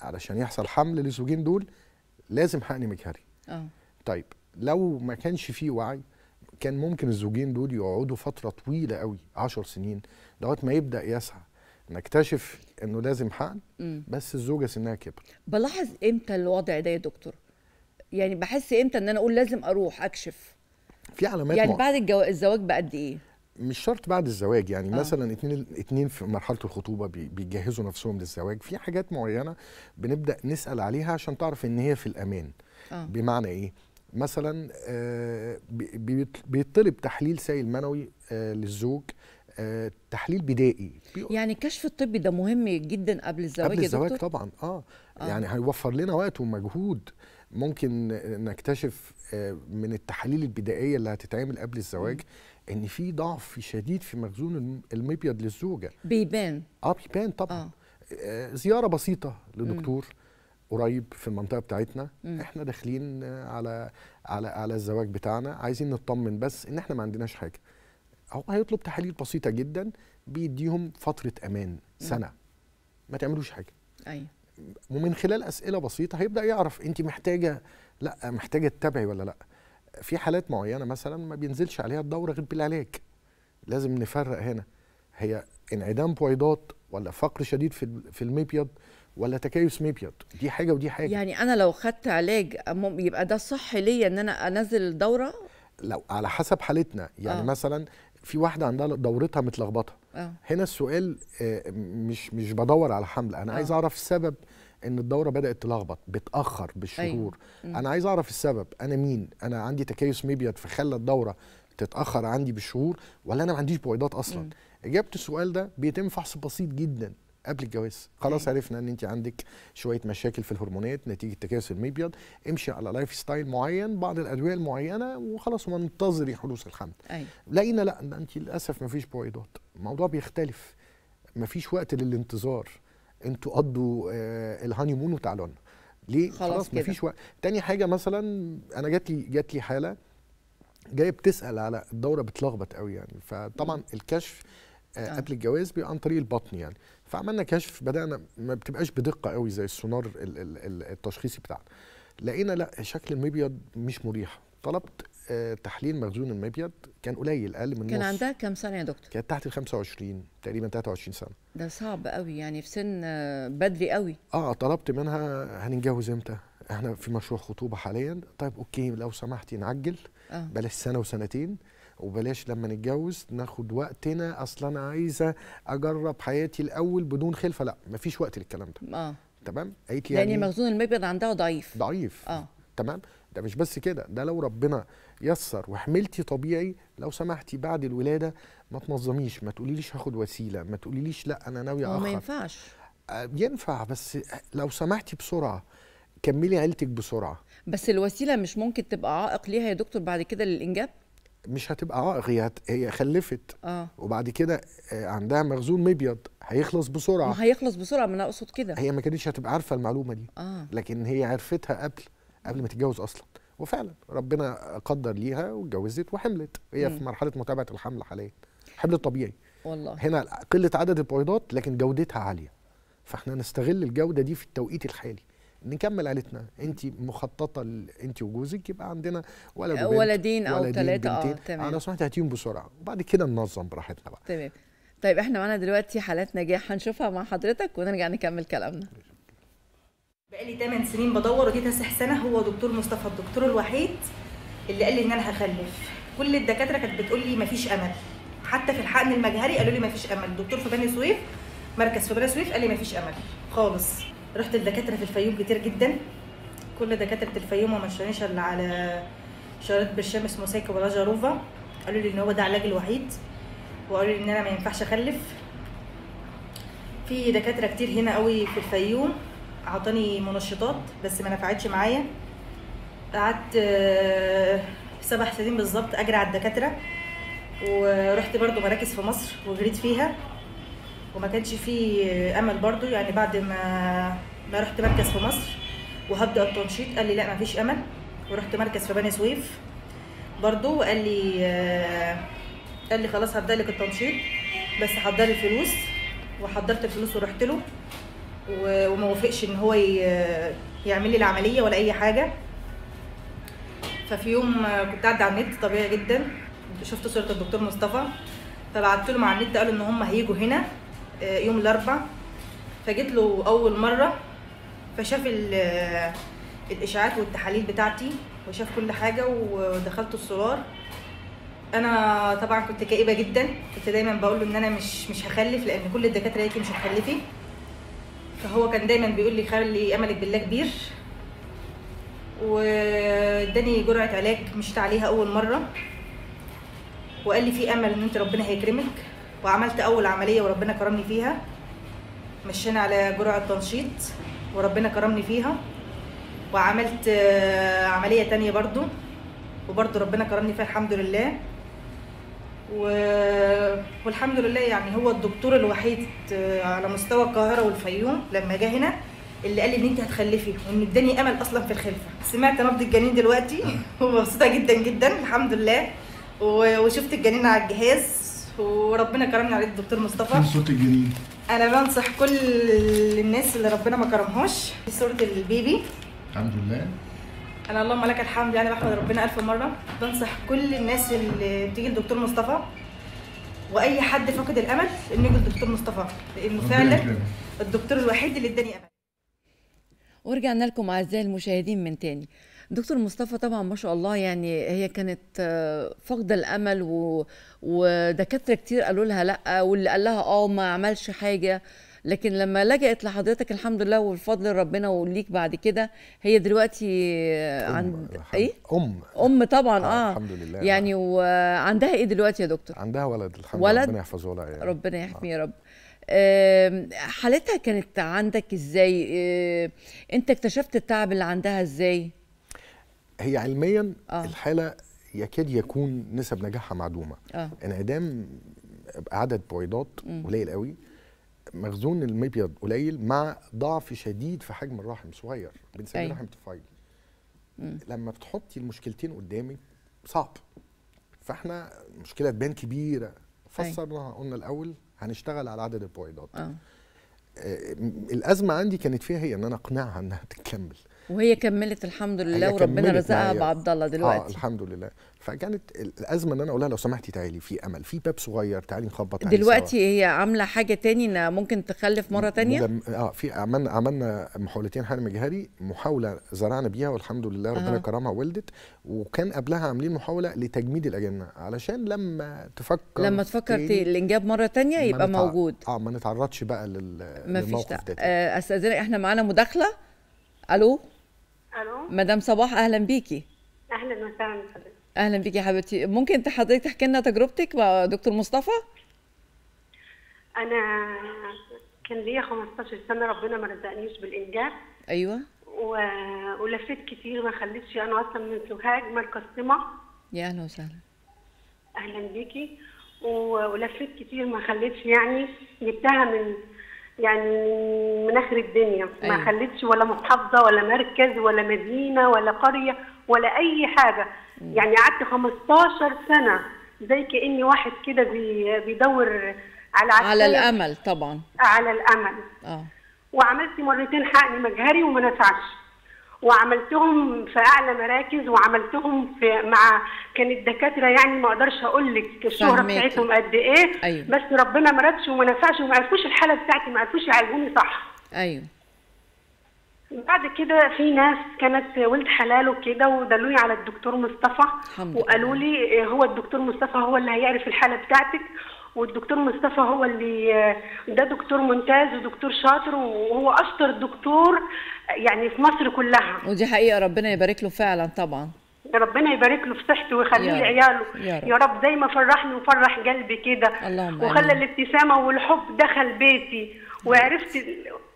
علشان يحصل حمل للزوجين دول لازم حقن مجهري. طيب لو ما كانش فيه وعي كان ممكن الزوجين دول يقعدوا فترة طويلة قوي 10 سنين لغاية ما يبدأ يسعى، نكتشف انه لازم حقن بس الزوجة سنها كبر. بلاحظ امتى الوضع ده يا دكتور؟ يعني بحس امتى ان انا اقول لازم اروح اكشف؟ في علامات يعني بعد الزواج بقد ايه؟ مش شرط بعد الزواج، يعني مثلا اتنين في مرحلة الخطوبة بيجهزوا نفسهم للزواج، في حاجات معينة بنبدأ نسأل عليها عشان تعرف ان هي في الامان. بمعنى ايه؟ مثلا بيطلب تحليل سائل منوي للزوج، تحليل بدائي. يعني الكشف الطبي ده مهم جدا قبل الزواج. قبل الزواج يا دكتور؟ طبعا يعني هيوفر لنا وقت ومجهود. ممكن نكتشف من التحاليل البدائيه اللي هتتعمل قبل الزواج ان في ضعف شديد في مخزون المبيض للزوجه. بيبان بيبان طبعا. زياره بسيطه لدكتور قريب في المنطقه بتاعتنا، احنا داخلين على الزواج بتاعنا، عايزين نطمن بس ان احنا ما عندناش حاجه. هو هيطلب تحاليل بسيطه جدا، بيديهم فتره امان سنه ما تعملوش حاجه. ايوه، ومن خلال اسئله بسيطه هيبدا يعرف انت محتاجه، لا محتاجه تتابعي ولا لا. في حالات معينه مثلا ما بينزلش عليها الدوره غير بالعلاج، لازم نفرق هنا هي انعدام بويضات ولا فقر شديد في المبيض ولا تكيس مبيض، دي حاجه ودي حاجه. يعني انا لو خدت علاج يبقى ده صح ليا ان انا انزل الدوره؟ لو على حسب حالتنا، يعني مثلا في واحده عندها دورتها متلخبطه. هنا السؤال مش بدور على حمل، انا عايز اعرف السبب ان الدوره بدات تلخبط، بتاخر بالشهور. انا عايز اعرف السبب، انا مين؟ انا عندي تكيس مبيض فخلى الدوره تتاخر عندي بالشهور، ولا انا ما عنديش بويضات اصلا؟ اجابه السؤال ده بيتم فحص بسيط جدا قبل الجواز. خلاص عرفنا ان انت عندك شويه مشاكل في الهرمونات نتيجه تكيس المبيض، امشي على لايف ستايل معين، بعض الادويه المعينه، وخلاص وانتظري حدوث الحمل. لقينا لا انت للاسف مفيش بويضات، الموضوع بيختلف، مفيش وقت للانتظار، انتوا قضوا الهانيمون وتعالوا لنا. ليه؟ خلاص مفيش وقت. تاني حاجه مثلا انا جات لي حاله جايه بتسال على الدوره بتلخبط قوي يعني. فطبعا الكشف قبل الجواز بيبقى عن طريق البطن يعني، فعملنا كشف بدانا ما بتبقاش بدقه قوي زي السونار التشخيصي بتاعنا. لقينا لا شكل المبيض مش مريح، طلبت تحليل مخزون المبيض، كان قليل اقل من نص. كان عندها كام سنه يا دكتور؟ كانت تحت ال 25 تقريبا 23 سنه. ده صعب قوي يعني، في سن بدري قوي. طلبت منها هنتجوز امتى؟ احنا في مشروع خطوبه حاليا. طيب اوكي لو سمحتي نعجل، بلاش سنه وسنتين، وبلاش لما نتجوز ناخد وقتنا، اصلا انا عايزه اجرب حياتي الاول بدون خلفه. لا مفيش وقت للكلام ده. تمام. قالت لي يعني مخزون المبيض عندها ضعيف ضعيف. تمام. ده مش بس كده، ده لو ربنا يسر وحملتي طبيعي لو سمحتي بعد الولاده ما تنظميش، ما تقوليليش هاخد وسيله، ما تقوليليش لا انا ناويه اخر. ما ينفعش. ينفع بس لو سمحتي بسرعه كملي عيلتك بسرعه. بس الوسيله مش ممكن تبقى عائق ليها يا دكتور بعد كده للانجاب؟ مش هتبقى عائق، هي خلفت وبعد كده عندها مخزون مبيض هيخلص بسرعه. ما هيخلص بسرعه، ما انا اقصد كده. هي ما كانتش هتبقى عارفه المعلومه دي، لكن هي عرفتها قبل ما تتجوز اصلا، وفعلا ربنا قدر ليها واتجوزت وحملت. هي في مرحله متابعه الحمل حاليا، حمل طبيعي والله. هنا قله عدد البويضات لكن جودتها عاليه، فاحنا نستغل الجوده دي في التوقيت الحالي نكمل عيلتنا. انت مخططه انت وجوزك يبقى عندنا ولد وبنت، ولدين او ثلاثه. تمام. انا سمعت هاتيهم بسرعه وبعد كده ننظم براحتنا بقى. تمام. طيب احنا معانا دلوقتي حالات نجاح هنشوفها مع حضرتك ونرجع نكمل كلامنا. بقالي 8 سنين بدور، وجيت استحسنه. هو دكتور مصطفى الدكتور الوحيد اللي قال لي ان انا هخلف. كل الدكاتره كانت بتقول لي مفيش امل، حتى في الحقن المجهري قالوا لي مفيش امل. دكتور في بني سويف، مركز في بني سويف، قال لي مفيش امل خالص. رحت لدكاتره في الفيوم كتير جدا، كل دكاتره الفيوم ما مشونيش الا على شريط برشام اسمه سايكا ولا جاروفا، قالوا لي ان هو ده علاجي الوحيد، وقالوا لي ان انا ما ينفعش اخلف. في دكاتره كتير هنا قوي في الفيوم، عطاني منشطات بس ما نفعتش معايا. قعدت 7 سنين بالظبط اجري على الدكاتره، ورحت برضو مراكز في مصر وجريت فيها وما كانش في امل برضو يعني. بعد ما رحت مركز في مصر وهبدا التنشيط قال لي لا ما فيش امل، ورحت مركز في بني سويف برضو وقال لي خلاص هبدا لك التنشيط بس حضري الفلوس، وحضرت الفلوس ورحت له وما وافقش ان هو يعمل لي العمليه ولا اي حاجه. ففي يوم كنت قاعده على النت طبيعي جدا، شفت صوره الدكتور مصطفى فبعت لهم على النت، قالوا ان هم هيجوا هنا يوم الاربعاء. فجيت له اول مره فشاف الاشاعات والتحاليل بتاعتي وشاف كل حاجه، ودخلت السولار. انا طبعا كنت كئيبه جدا، كنت دايما بقول له ان انا مش هخلف، لان كل الدكاتره قالت لي مش هتخلفي. فهو كان دايما بيقول لي خلي املك بالله كبير، واداني جرعه علاج مشيت عليها اول مره، وقال لي في امل ان انت ربنا هيكرمك. وعملت اول عمليه وربنا كرمني فيها، مشينا على جرعه تنشيط وربنا كرمني فيها، وعملت عمليه تانية برضو وبرضو ربنا كرمني فيها الحمد لله. والحمد لله يعني هو الدكتور الوحيد على مستوى القاهره والفيوم لما جه هنا اللي قال لي ان انت هتخلفي، وان اداني امل اصلا في الخلفه. سمعت نبض الجنين دلوقتي ومبسوطه جدا جدا الحمد لله، وشفت الجنين على الجهاز وربنا كرمني عليه الدكتور مصطفى. كان صوت الجنين. انا بنصح كل الناس اللي ربنا ما كرمهاش في صوره البيبي. الحمد لله. انا اللهم لك الحمد يعني، بحمد ربنا الف مره. بنصح كل الناس اللي بتيجي لدكتور مصطفى واي حد فاقد الامل انه يجي لدكتور مصطفى، لانه فعلا الدكتور الوحيد اللي اداني امل. ورجعنا لكم اعزائي المشاهدين من تاني. دكتور مصطفى طبعا ما شاء الله يعني هي كانت فاقده الامل ودكاتره كتير قالوا لها لا، واللي قال لها ما عملش حاجه، لكن لما لجأت لحضرتك الحمد لله والفضل ربنا وليك بعد كده هي دلوقتي عند ايه؟ ام طبعا. الحمد لله يعني. وعندها ايه دلوقتي يا دكتور؟ عندها ولد الحمد لله، ربنا يحفظه لها يعني، ربنا يحميه يا رب. حالتها كانت عندك ازاي؟ انت اكتشفت التعب اللي عندها ازاي؟ هي علميا الحاله يكاد يكون نسب نجاحها معدومه. انعدام عدد بويضات قليل قوي، مخزون المبيض قليل، مع ضعف شديد في حجم الرحم صغير بنسميه رحم طفيلي. لما بتحطي المشكلتين قدامي صعب فاحنا مشكله تبان كبيره فسرناها، قلنا الاول هنشتغل على عدد البويضات. الازمه عندي كانت فيها هي ان انا اقنعها انها تكمل، وهي كملت الحمد لله وربنا رزقها بعبد الله دلوقتي. الحمد لله. فكانت الازمه ان انا اقول لها لو سمحتي تعالي في امل، في باب صغير تعالي نخبط عليه دلوقتي سوا. هي عامله حاجه تاني انها ممكن تخلف مره تانيه؟ في عملنا محاولتين حمل جهري، محاوله زرعنا بيها والحمد لله ربنا كرمها ولدت، وكان قبلها عاملين محاوله لتجميد الاجنه علشان لما تفكر الانجاب مره تانيه يبقى موجود. ما نتعرضش بقى للموقف ده. استاذنك احنا معانا مداخله. الو الو مدام صباح، اهلا بيكي. اهلا وسهلا بحضرتك. اهلا بيكي يا حبيبتي. ممكن حضرتك تحكي لنا تجربتك مع دكتور مصطفى؟ انا كان ليا 15 سنه ربنا ما رزقنيش بالانجاب. ايوه. ولفيت كتير ما خليتش، انا اصلا من سوهاج مركز سمع. يا اهلا وسهلا. اهلا بيكي. ولفيت كتير ما خليتش، يعني جبتها من اخر الدنيا. ما خليتش ولا محافظه ولا مركز ولا مدينه ولا قريه ولا اي حاجه. يعني قعدت 15 سنه زي كاني واحد كده بيدور على الامل. طبعا على الامل. وعملت مرتين حقن مجهري وما نفعش، وعملتهم في اعلى مراكز، وعملتهم في مع كانت دكاتره يعني ما اقدرش اقول لك الشهره بتاعتهم قد ايه. أيوة. بس ربنا ما ردش وما نفعش، وما عرفوش الحاله بتاعتي، ما عرفوش يعالجوني صح. ايوه. بعد كده في ناس كانت ولد حلال وكده ودلوني على الدكتور مصطفى، وقالوا لي هو الدكتور مصطفى هو اللي هيعرف الحاله بتاعتك، والدكتور مصطفى هو اللي ده دكتور ممتاز ودكتور شاطر، وهو اشطر دكتور يعني في مصر كلها. ودي حقيقه، ربنا يبارك له فعلا. طبعا ربنا يبارك له في صحته ويخليه لعياله يا رب. زي ما فرحني وفرح قلبي كده، وخلى الابتسامه والحب دخل بيتي، وعرفت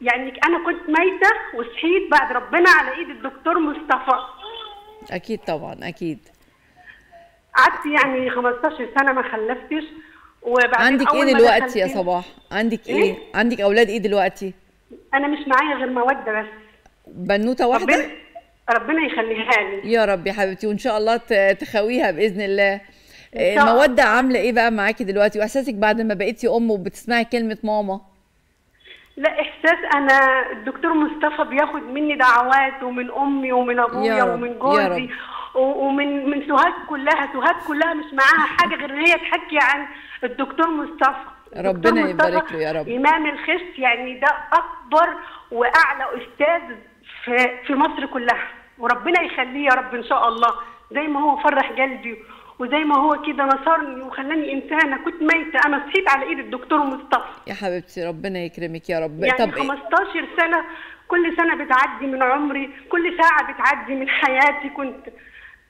يعني انا كنت ميته وصحيت بعد ربنا على ايد الدكتور مصطفى. اكيد طبعا اكيد. قعدت يعني 15 سنه ما خلفتش. عندك ايه دلوقتي يا صباح؟ عندك ايه؟ عندك اولاد ايه دلوقتي؟ انا مش معايا غير موده بس. بنوته واحده؟ ربنا يخليها لي يا رب يا حبيبتي، وان شاء الله تخويها باذن الله. الموده عامله ايه بقى معاكي دلوقتي؟ واحساسك بعد ما بقيتي ام وبتسمعي كلمه ماما؟ لا احساس، انا الدكتور مصطفى بياخد مني دعوات ومن امي ومن ابويا ومن جوزي ومن سوهاج كلها. سوهاج كلها مش معاها حاجه غير ان هي تحكي عن الدكتور مصطفى. ربنا يبارك له يا رب. امام الخشت يعني ده اكبر واعلى استاذ في مصر كلها، وربنا يخليه يا رب ان شاء الله. زي ما هو فرح قلبي وزي ما هو كده نصرني وخلاني انسانه كنت ميته، انا صحيت على ايد الدكتور مصطفى. يا حبيبتي ربنا يكرمك يا رب. يعني طب 15 سنه، كل سنه بتعدي من عمري، كل ساعه بتعدي من حياتي،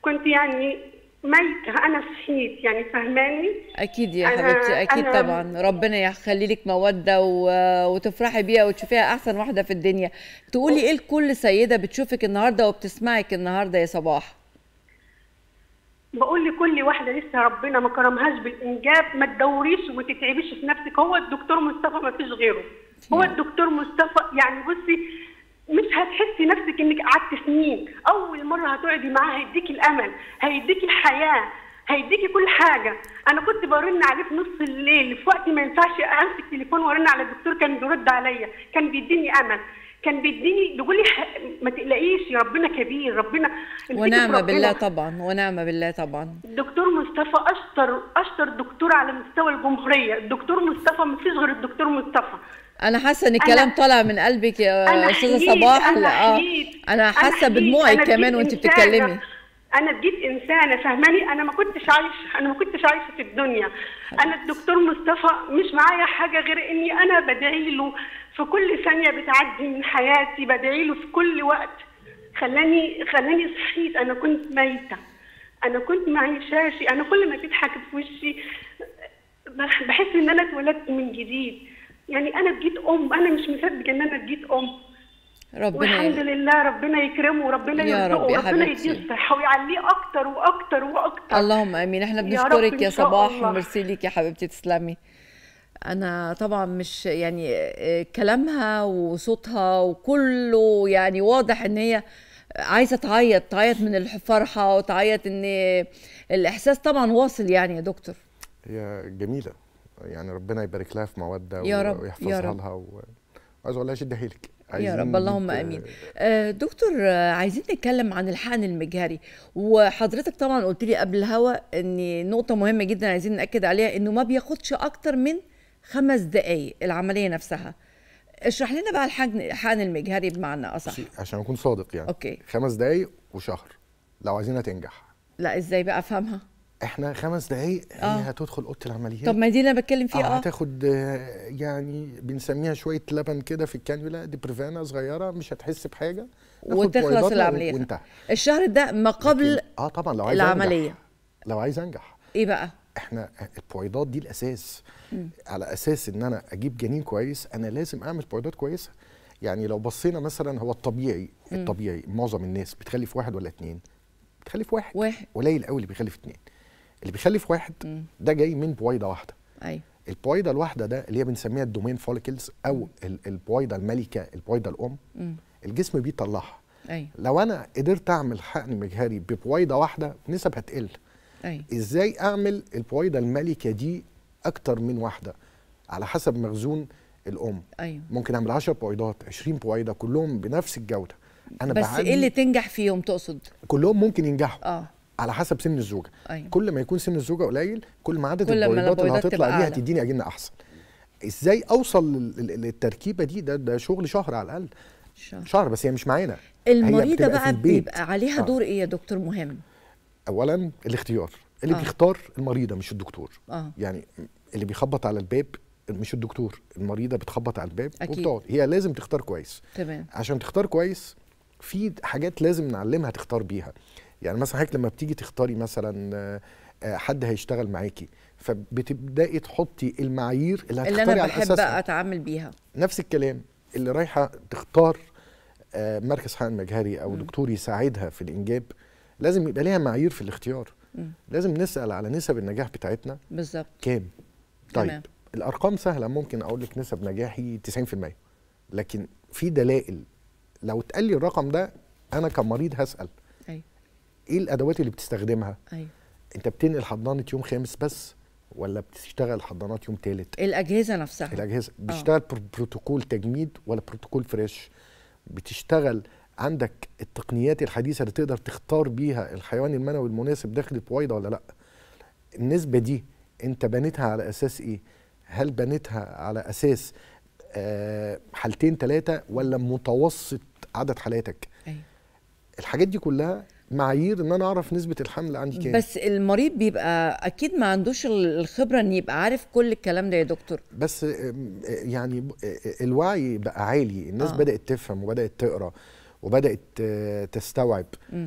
كنت يعني ميته، انا صحيت يعني فهماني. اكيد يا حبيبتي اكيد طبعا. ربنا يخلي لك موده وتفرحي بيها وتشوفيها احسن واحده في الدنيا. تقولي ايه لكل سيده بتشوفك النهارده وبتسمعك النهارده يا صباح؟ بقول لكل واحده لسه ربنا ما كرمهاش بالانجاب ما تدوريش وتتعبيش في نفسك، هو الدكتور مصطفى ما فيش غيره. هو الدكتور مصطفى يعني بصي مش هتحسي نفسك انك قعدت سنين، اول مره هتقعدي معاه هيديكي الامل، هيديكي الحياه، هيديكي كل حاجه. انا كنت برن عليه في نص الليل في وقت ما ينفعش امسك تليفون وارن على الدكتور، كان بيرد عليا، كان بيديني امل، كان بيديني بيقول لي ما تقلقيش يا ربنا كبير، ربنا ونعمه بالله طبعا، ونعمه بالله طبعا. الدكتور مصطفى اشطر دكتور على مستوى الجمهوريه، الدكتور مصطفى ما فيش غير الدكتور مصطفى. انا حاسه ان الكلام طالع من قلبك يا استاذه صباح. انا حاسه بدموعك كمان وانت بتتكلمي. انا بقيت انسانه فهماني، انا ما كنتش عايشه في الدنيا. انا الدكتور مصطفى مش معايا حاجه غير اني انا بدعي له في كل ثانيه بتعدي من حياتي، بدعي له في كل وقت. خلاني صحيت، انا كنت ميته، انا كنت معيشاشي، انا كل ما تضحك في وشي بحس ان انا اتولدت من جديد. يعني انا بقيت ام، انا مش مصدقه ان انا بقيت ام. والحمد لله ربنا يكرمه وربنا يرزقه وربنا يديه الصحه ويعليه اكتر واكتر واكتر. اللهم امين. احنا بنشكرك يا صباح وميرسي ليك يا حبيبتي. تسلمي. انا طبعا مش يعني كلامها وصوتها وكله يعني واضح ان هي عايزه تعيط من الفرحه وتعيط ان الاحساس طبعا واصل يعني يا دكتور. هي جميله يعني، ربنا يبارك لها في موادها ويحفظها لها، وعايز اقول لها شدها لك يا رب. اللهم امين. دكتور، عايزين نتكلم عن الحقن المجهري، وحضرتك طبعا قلت لي قبل الهوا ان نقطه مهمه جدا عايزين ناكد عليها، انه ما بياخدش اكتر من 5 دقائق العمليه نفسها. اشرح لنا بقى الحقن المجهري بمعنى اصح عشان اكون صادق يعني. اوكي. 5 دقائق وشهر لو عايزينها تنجح. لا ازاي بقى افهمها؟ احنا 5 دقائق هي هتدخل اوضه العمليات. طب ما دي اللي انا بتكلم فيها. هتاخد يعني بنسميها شويه لبن كده في الكانيولا، دي بريفانا صغيره مش هتحس بحاجه وتخلص العمليه وانتهى. الشهر ده ما قبل طبعا لو عايز العمليه أنجح. لو عايز انجح ايه بقى؟ احنا البويضات دي الاساس. على اساس ان انا اجيب جنين كويس انا لازم اعمل بويضات كويسه. يعني لو بصينا مثلا هو الطبيعي معظم الناس بتخلف 1 ولا 2، بتخلف 1 قليل قوي اللي بيخلف 2. اللي بيخلف 1 ده جاي من بويضه واحده. ايوه. البويضه الواحده ده اللي هي بنسميها الدومين فوليكلز او البويضه الملكه، البويضه الام. الجسم بيطلعها. ايوه. لو انا قدرت اعمل حقن مجهري ببويضه واحده نسب هتقل. أي. ازاي اعمل البويضه الملكه دي اكتر من واحده على حسب مخزون الام؟ أيوة. ممكن اعمل 10 بويضات 20 بويضه كلهم بنفس الجوده. انا بس ايه اللي تنجح فيهم تقصد؟ كلهم ممكن ينجحوا على حسب سن الزوجه. أيوة. كل ما يكون سن الزوجه قليل كل ما عدد البويضات اللي هتطلع دي هتديني اجنه احسن. ازاي اوصل للتركيبه دي؟ ده شغل شهر على الاقل. شهر بس هي مش معانا. المريضه بقى بيبقى عليها دور ايه يا دكتور مهم؟ اولا الاختيار اللي بيختار المريضه مش الدكتور. يعني اللي بيخبط على الباب مش الدكتور، المريضه بتخبط على الباب وبتقعد، هي لازم تختار كويس. تمام. عشان تختار كويس في حاجات لازم نعلمها تختار بيها. يعني مثلا حضرتك لما بتيجي تختاري مثلا حد هيشتغل معاكي فبتبداي تحطي المعايير اللي هتختاري على اساسها، اللي انا بحب اتعامل بيها. نفس الكلام اللي رايحه تختار مركز حقن مجهري او دكتور يساعدها في الانجاب لازم يبقى ليها معايير في الاختيار. لازم نسأل على نسب النجاح بتاعتنا بالظبط كام. طيب تمام. الارقام سهله، ممكن اقول لك نسب نجاحي 90%، لكن في دلائل لو اتقال لي الرقم ده انا كمريض هسأل. أيوة. ايه الادوات اللي بتستخدمها؟ أيوة. انت بتنقل حضانه يوم 5 بس ولا بتشتغل حضانات يوم 3؟ الاجهزه نفسها. الاجهزه بتشتغل بروتوكول تجميد ولا بروتوكول فريش؟ بتشتغل عندك التقنيات الحديثه اللي تقدر تختار بيها الحيوان المنوي المناسب داخل البويضه ولا لا؟ النسبه دي انت بنيتها على اساس ايه؟ هل بنيتها على اساس حالتين 3 ولا متوسط عدد حالاتك؟ أيوة. الحاجات دي كلها معايير ان انا اعرف نسبه الحمل عندي كام. بس المريض بيبقى اكيد ما عندوش الخبره ان يبقى عارف كل الكلام ده يا دكتور. بس يعني الوعي بقى عالي، الناس بدات تفهم وبدات تقرا وبدأت تستوعب.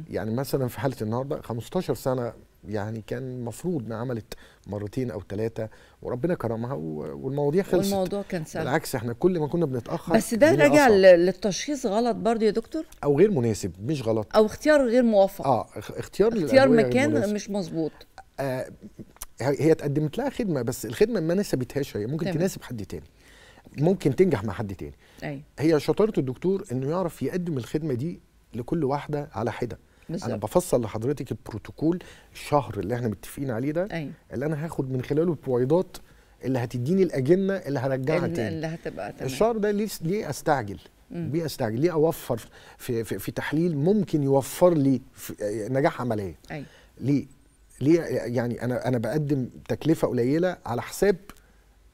يعني مثلا في حالة النهاردة 15 سنة يعني كان المفروض انها عملت 2 أو 3 وربنا كرمها والمواضيع خلصت، والموضوع كان سهل. بالعكس احنا كل ما كنا بنتأخر. بس ده راجع للتشخيص غلط برضه يا دكتور؟ أو غير مناسب، مش غلط، أو اختيار غير موفق. اختيار مكان مش مظبوط. هي اتقدمت لها خدمة بس الخدمة ما ناسبتهاش، هي ممكن تناسب حد تاني، ممكن تنجح مع حد تاني. أي. هي شطارة الدكتور انه يعرف يقدم الخدمه دي لكل واحده على حده. انا بفصل لحضرتك البروتوكول الشهر اللي احنا متفقين عليه ده. أي. اللي انا هاخد من خلاله البويضات اللي هتديني الاجنه اللي هرجعها تاني، اللي هتبقى تمام. الشهر ده ليه استعجل؟ ليه اوفر في تحليل ممكن يوفر لي نجاح عمليه؟ أي. ليه يعني انا بقدم تكلفه قليله على حساب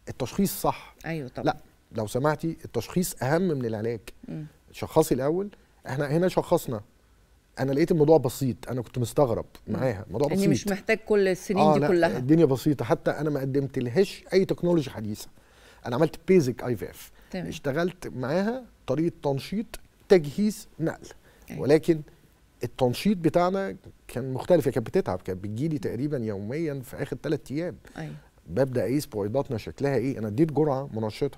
التشخيص صح. ايوه طبعا. لا لو سمحتي التشخيص اهم من العلاج. شخصي الاول. احنا هنا شخصنا، انا لقيت الموضوع بسيط، انا كنت مستغرب معاها، الموضوع بسيط يعني مش محتاج كل السنين دي كلها. الدنيا بسيطه، حتى انا ما قدمت لهاش اي تكنولوجيا حديثه، انا عملت بيزك IVF. تمام. اشتغلت معاها طريقه تنشيط تجهيز نقل. أيوة. ولكن التنشيط بتاعنا كان مختلف، هي كانت بتتعب، كانت بتجيلي تقريبا يوميا في اخر 3 ايام. أيوة. ببدا اقيس بويضاتنا شكلها ايه، انا اديت جرعه منشطه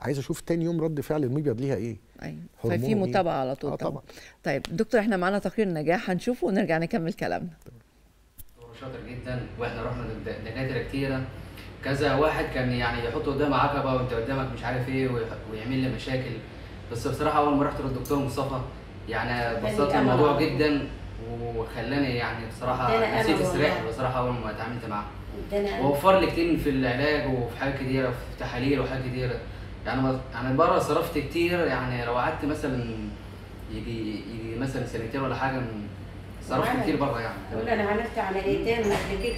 عايز اشوف تاني يوم رد فعل المبيض ليها ايه. ايوه ففي متابعه على طول. طبعا. طيب دكتور، احنا معانا تقرير نجاح هنشوفه ونرجع نكمل كلامنا. دكتور شاطر جدا، واحنا رحنا لدكاتره كتيره، كذا واحد كان يعني يحط قدامه عقبه وانت قدامك مش عارف ايه ويعمل لي مشاكل، بس بصراحه اول ما رحت للدكتور مصطفى يعني بسطت الموضوع جدا وخلاني يعني بصراحه نسيت السلاح بصراحه اول ما اتعاملت معاه، ووفر لي كتير في العلاج وفي حاجات كتيره وفي تحاليل وحاجات كتيره. يعني بره صرفت كتير، يعني لو قعدت مثلا يجي مثلا سنتين ولا حاجه صرفت كتير بره. يعني بقول انا عملت عمليتين قبل كده،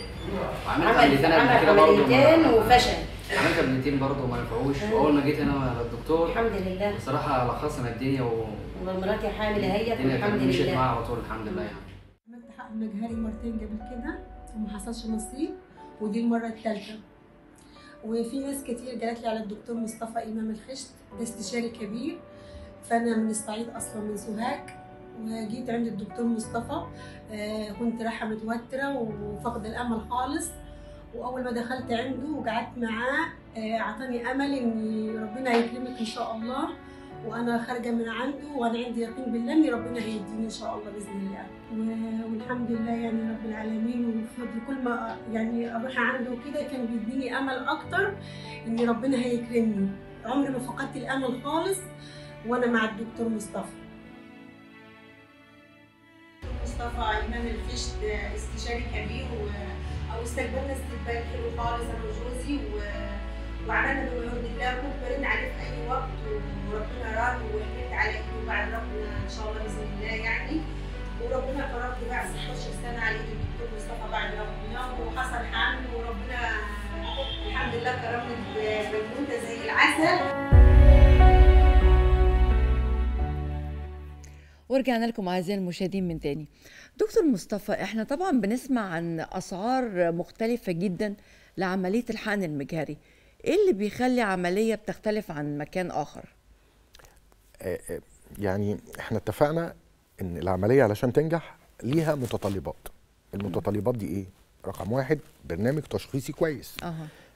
عملت عمليتين وفشل، عملت عمليتين برضه ما نفعوش. واول ما جيت انا للدكتور الحمد لله بصراحه لخصنا الدنيا ومراتي حامل اهيت الحمد لله، مشيت معاها على طول الحمد لله. يعني عملت حق مجهري مرتين قبل كده وما حصلش نصيب، ودي المره الثالثه. وفي ناس كتير جات لي على الدكتور مصطفى الخشت، ده استشاري كبير، فانا من الصعيد اصلا من سوهاج، وجيت عند الدكتور مصطفى كنت رايحه متوتره وفقد الامل خالص. واول ما دخلت عنده وقعدت معاه اعطاني امل ان ربنا هيكرمك ان شاء الله، وانا خارجه من عنده وانا عندي يقين بالله ان ربنا هيديني ان شاء الله باذن الله. والحمد لله يعني رب العالمين. وكل ما يعني اروح عنده كده كان بيديني امل اكتر ان ربنا هيكرمني، عمري ما فقدت الامل خالص وانا مع الدكتور مصطفى. الخشت استشاري كبير واستقبلنا استقبال حلو خالص انا وجوزي، وعملنا بجهود الله وكبرنا عليه في اي وقت، وربنا راد وحكيت على ايده بعد ربنا ان شاء الله باذن الله يعني. وربنا فرجت بعد 16 سنه على ايد الدكتور مصطفى بعد ربنا، وحصل حمل وربنا الحمد لله كرمنا بمجهودة زي العسل. ورجعنا لكم اعزائي المشاهدين من تاني. دكتور مصطفى، احنا طبعا بنسمع عن اسعار مختلفه جدا لعمليه الحقن المجهري، ايه اللي بيخلي عمليه بتختلف عن مكان اخر؟ يعني احنا اتفقنا ان العمليه علشان تنجح ليها متطلبات. المتطلبات دي ايه؟ رقم واحد برنامج تشخيصي كويس.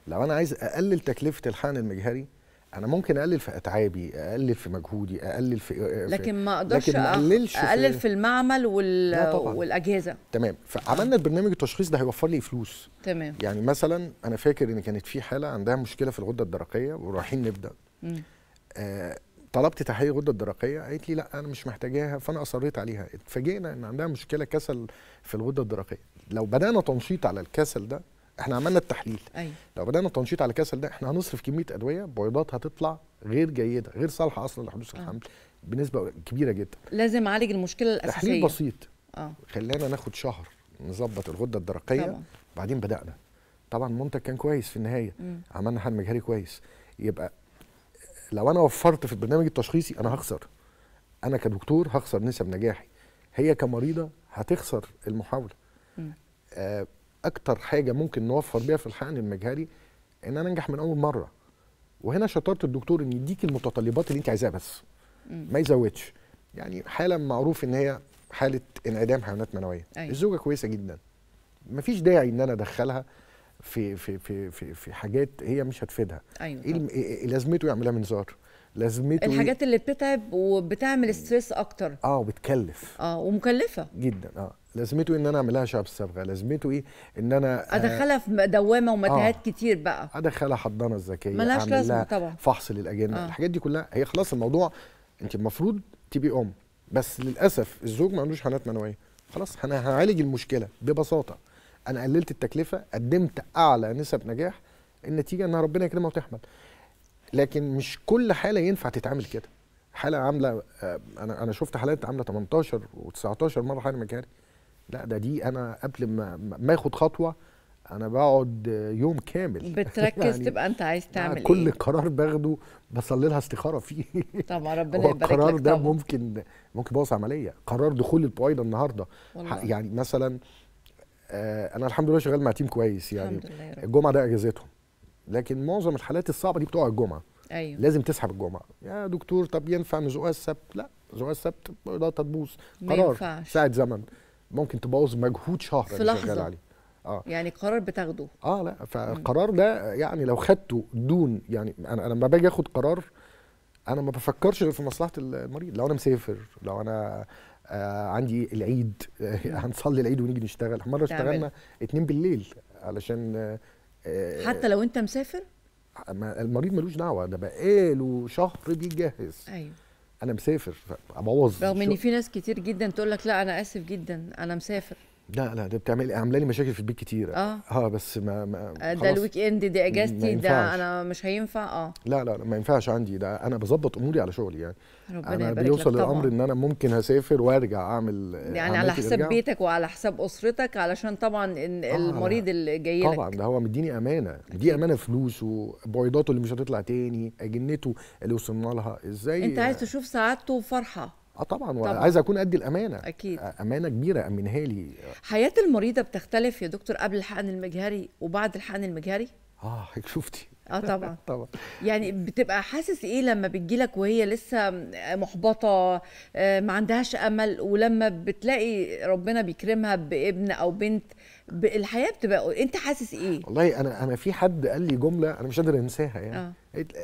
لو انا عايز اقلل تكلفه الحقن المجهري انا ممكن اقلل في اتعابي، اقلل في مجهودي، اقلل في لكن ما اقدرش اقلل في المعمل والاجهزه. تمام. فعملنا البرنامج التشخيص ده هيوفر لي فلوس. تمام. يعني مثلا انا فاكر ان كانت في حاله عندها مشكله في الغده الدرقيه ورايحين نبدا، طلبت تحاليل الغده الدرقيه قالت لي لا انا مش محتاجاها، فانا اصريت عليها. اتفاجئنا ان عندها مشكله كسل في الغده الدرقيه. لو بدانا تنشيط على الكسل ده، احنا عملنا التحليل، لو بدانا تنشيط على الكسل ده احنا هنصرف كميه ادويه، بويضات هتطلع غير جيده، غير صالحه اصلا لحدوث الحمل بنسبه كبيره جدا. لازم اعالج المشكله الاساسيه. تحليل بسيط خلانا ناخد شهر نظبط الغده الدرقيه طبعا. بعدين بدانا طبعا المنتج كان كويس في النهايه، عملنا حقن مجهري كويس. يبقى لو انا وفرت في البرنامج التشخيصي انا هخسر، انا كدكتور هخسر نسب نجاحي، هي كمريضه هتخسر المحاوله. أكتر حاجة ممكن نوفر بيها في الحقن المجهري إن أنا أنجح من أول مرة. وهنا شطارة الدكتور إن يديك المتطلبات اللي أنت عايزاها بس، ما يزودش. يعني حالة معروف إن هي حالة انعدام حيوانات منوية، الزوجة كويسة جدا، مفيش داعي إن أنا أدخلها في في في في, في حاجات هي مش هتفيدها. إيه لازمته يعملها منظار؟ لازمته الحاجات اللي بتتعب وبتعمل ستريس أكتر. وبتكلف. ومكلفة جدا. لازمته ان انا اعملها شعب الصبغه، لازمته ايه ان انا ادخلها في دوامه ومتاهات كتير بقى، ادخلها حضانه ذكيه، ملهاش لازمه طبعا، فحص للاجنه، الحاجات دي كلها هي خلاص الموضوع انت المفروض تبقي ام، بس للاسف الزوج ما عندوش حنات منويه. خلاص انا هعالج المشكله ببساطه، انا قللت التكلفه، قدمت اعلى نسب نجاح، النتيجه ان ربنا يكرمها وتحمل. لكن مش كل حاله ينفع تتعامل كده. حاله عامله انا شفت حالات عامله 18 و19 مره حقن مجهري. لا ده دي انا قبل ما اخد خطوه انا بقعد يوم كامل بتركز يعني تبقى انت عايز تعمل ايه. كل قرار باخده بصلي لها استخاره فيه طبعا ربنا يبارك لك. القرار ده طبعا ممكن يبوظ عمليه. قرار دخول البويضه النهارده والله. يعني مثلا انا الحمد لله شغال مع تيم كويس، يعني الجمعه ده اجازتهم، لكن معظم الحالات الصعبه دي بتقع الجمعه. لازم تسحب الجمعه يا دكتور. طب ينفع نزقها السبت؟ لا، زقها السبت البويضات هتبوظ. قرار ساعه زمن ممكن تبوظ مجهود شهر في لحظه عليه. يعني قرار بتاخده لا، فالقرار ده يعني لو خدته دون، يعني انا لما باجي اخد قرار انا ما بفكرش غير في مصلحه المريض. لو انا مسافر، لو انا عندي العيد هنصلي العيد ونيجي نشتغل. مره اشتغلنا 2 بالليل علشان حتى لو انت مسافر المريض ملوش دعوه، ده بقاله شهر بيجهز. انا مسافر ابوظ، رغم ان في ناس كتير جدا تقول لك لا انا اسف جدا انا مسافر. لا لا، دي بتعمل عامله لي مشاكل في البيت كتير. بس ما ده الويك اند، دي اجازتي، ده انا مش هينفع. لا لا ما ينفعش عندي ده، انا بظبط اموري على شغلي يعني. انا بيوصل الامر ان انا ممكن هسافر وارجع اعمل يعني على حساب بيتك وعلى حساب اسرتك، علشان طبعا المريض اللي جاي لك طبعا ده هو مديني امانه، دي امانه، فلوسه، بويضاته اللي مش هتطلع تاني، اجنته اللي وصلنا لها ازاي. انت عايز تشوف سعادته وفرحه. طبعا، وعايز اكون قد الامانه اكيد، امانه كبيره امنها لي. حياه المريضه بتختلف يا دكتور قبل الحقن المجهري وبعد الحقن المجهري؟ شفتي. طبعا طبعا. يعني بتبقى حاسس ايه لما بتجيلك وهي لسه محبطه ما عندهاش امل، ولما بتلاقي ربنا بيكرمها بابن او بنت، الحياه بتبقى انت حاسس ايه؟ والله انا في حد قال لي جمله انا مش قادر انساها يعني.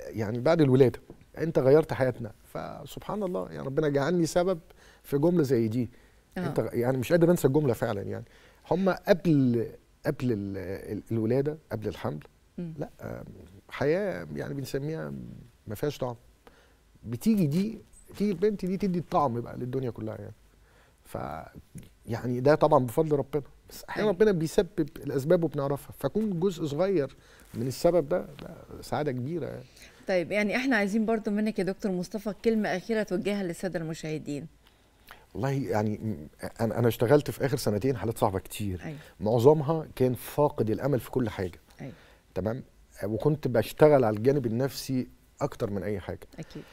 يعني بعد الولاده انت غيرت حياتنا، فسبحان الله يعني ربنا جعلني سبب في جمله زي دي. انت يعني مش قادر انسى الجمله فعلا يعني. هم قبل الولاده، قبل الحمل، لا حياه يعني بنسميها ما فيهاش طعم. بتيجي دي البنت دي تدي الطعم بقى للدنيا كلها يعني. ف يعني ده طبعا بفضل ربنا، بس احيانا ربنا بيسبب الاسباب وبنعرفها، فكون جزء صغير من السبب ده سعاده كبيره يعني. طيب يعني احنا عايزين برضو منك يا دكتور مصطفى كلمه اخيره توجهها للساده المشاهدين. والله يعني انا اشتغلت في اخر سنتين حالات صعبه كتير. معظمها كان فاقد الامل في كل حاجه. تمام، وكنت بشتغل على الجانب النفسي اكتر من اي حاجه اكيد.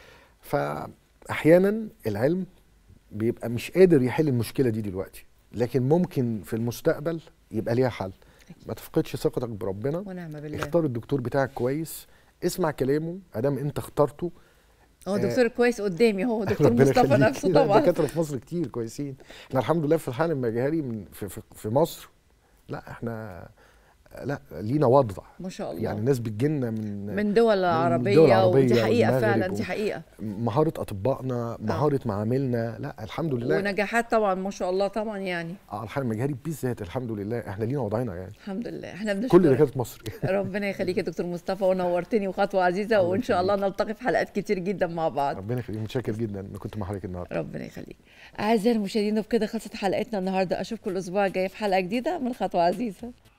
فاحيانا العلم بيبقى مش قادر يحل المشكله دي دلوقتي، لكن ممكن في المستقبل يبقى ليها حل. ما تفقدش ثقتك بربنا ونعم بالله. اختار الدكتور بتاعك كويس، اسمع كلامه ادام انت اخترته. دكتور كويس قدامي، هو دكتور مصطفى نفسه طبعا. دكاتره في مصر كتير كويسين، احنا الحمد لله في الحقن المجهري في مصر، لا احنا لينا وضع ما شاء الله يعني. الناس بتجيلنا من دول عربيه، ودي حقيقه فعلا، دي حقيقه. مهاره اطبائنا، مهاره معاملنا، لا الحمد لله، ونجاحات طبعا ما شاء الله طبعا يعني. الحقن المجهري بالذات الحمد لله احنا لينا وضعنا يعني الحمد لله. احنا بنشكر كل دكاتره مصر ربنا يخليك يا دكتور مصطفى، ونورتني وخطوه عزيزه، وان شاء الله نلتقي في حلقات كتير جدا مع بعض. ربنا يخليك، متشكر جدا ان كنت مع حضرتك النهارده. ربنا يخليك. اعزائي المشاهدين، وبكده خلصت حلقتنا النهارده، اشوفكم الاسبوع الجاي في حلقه جديده من خطوه عزيزه.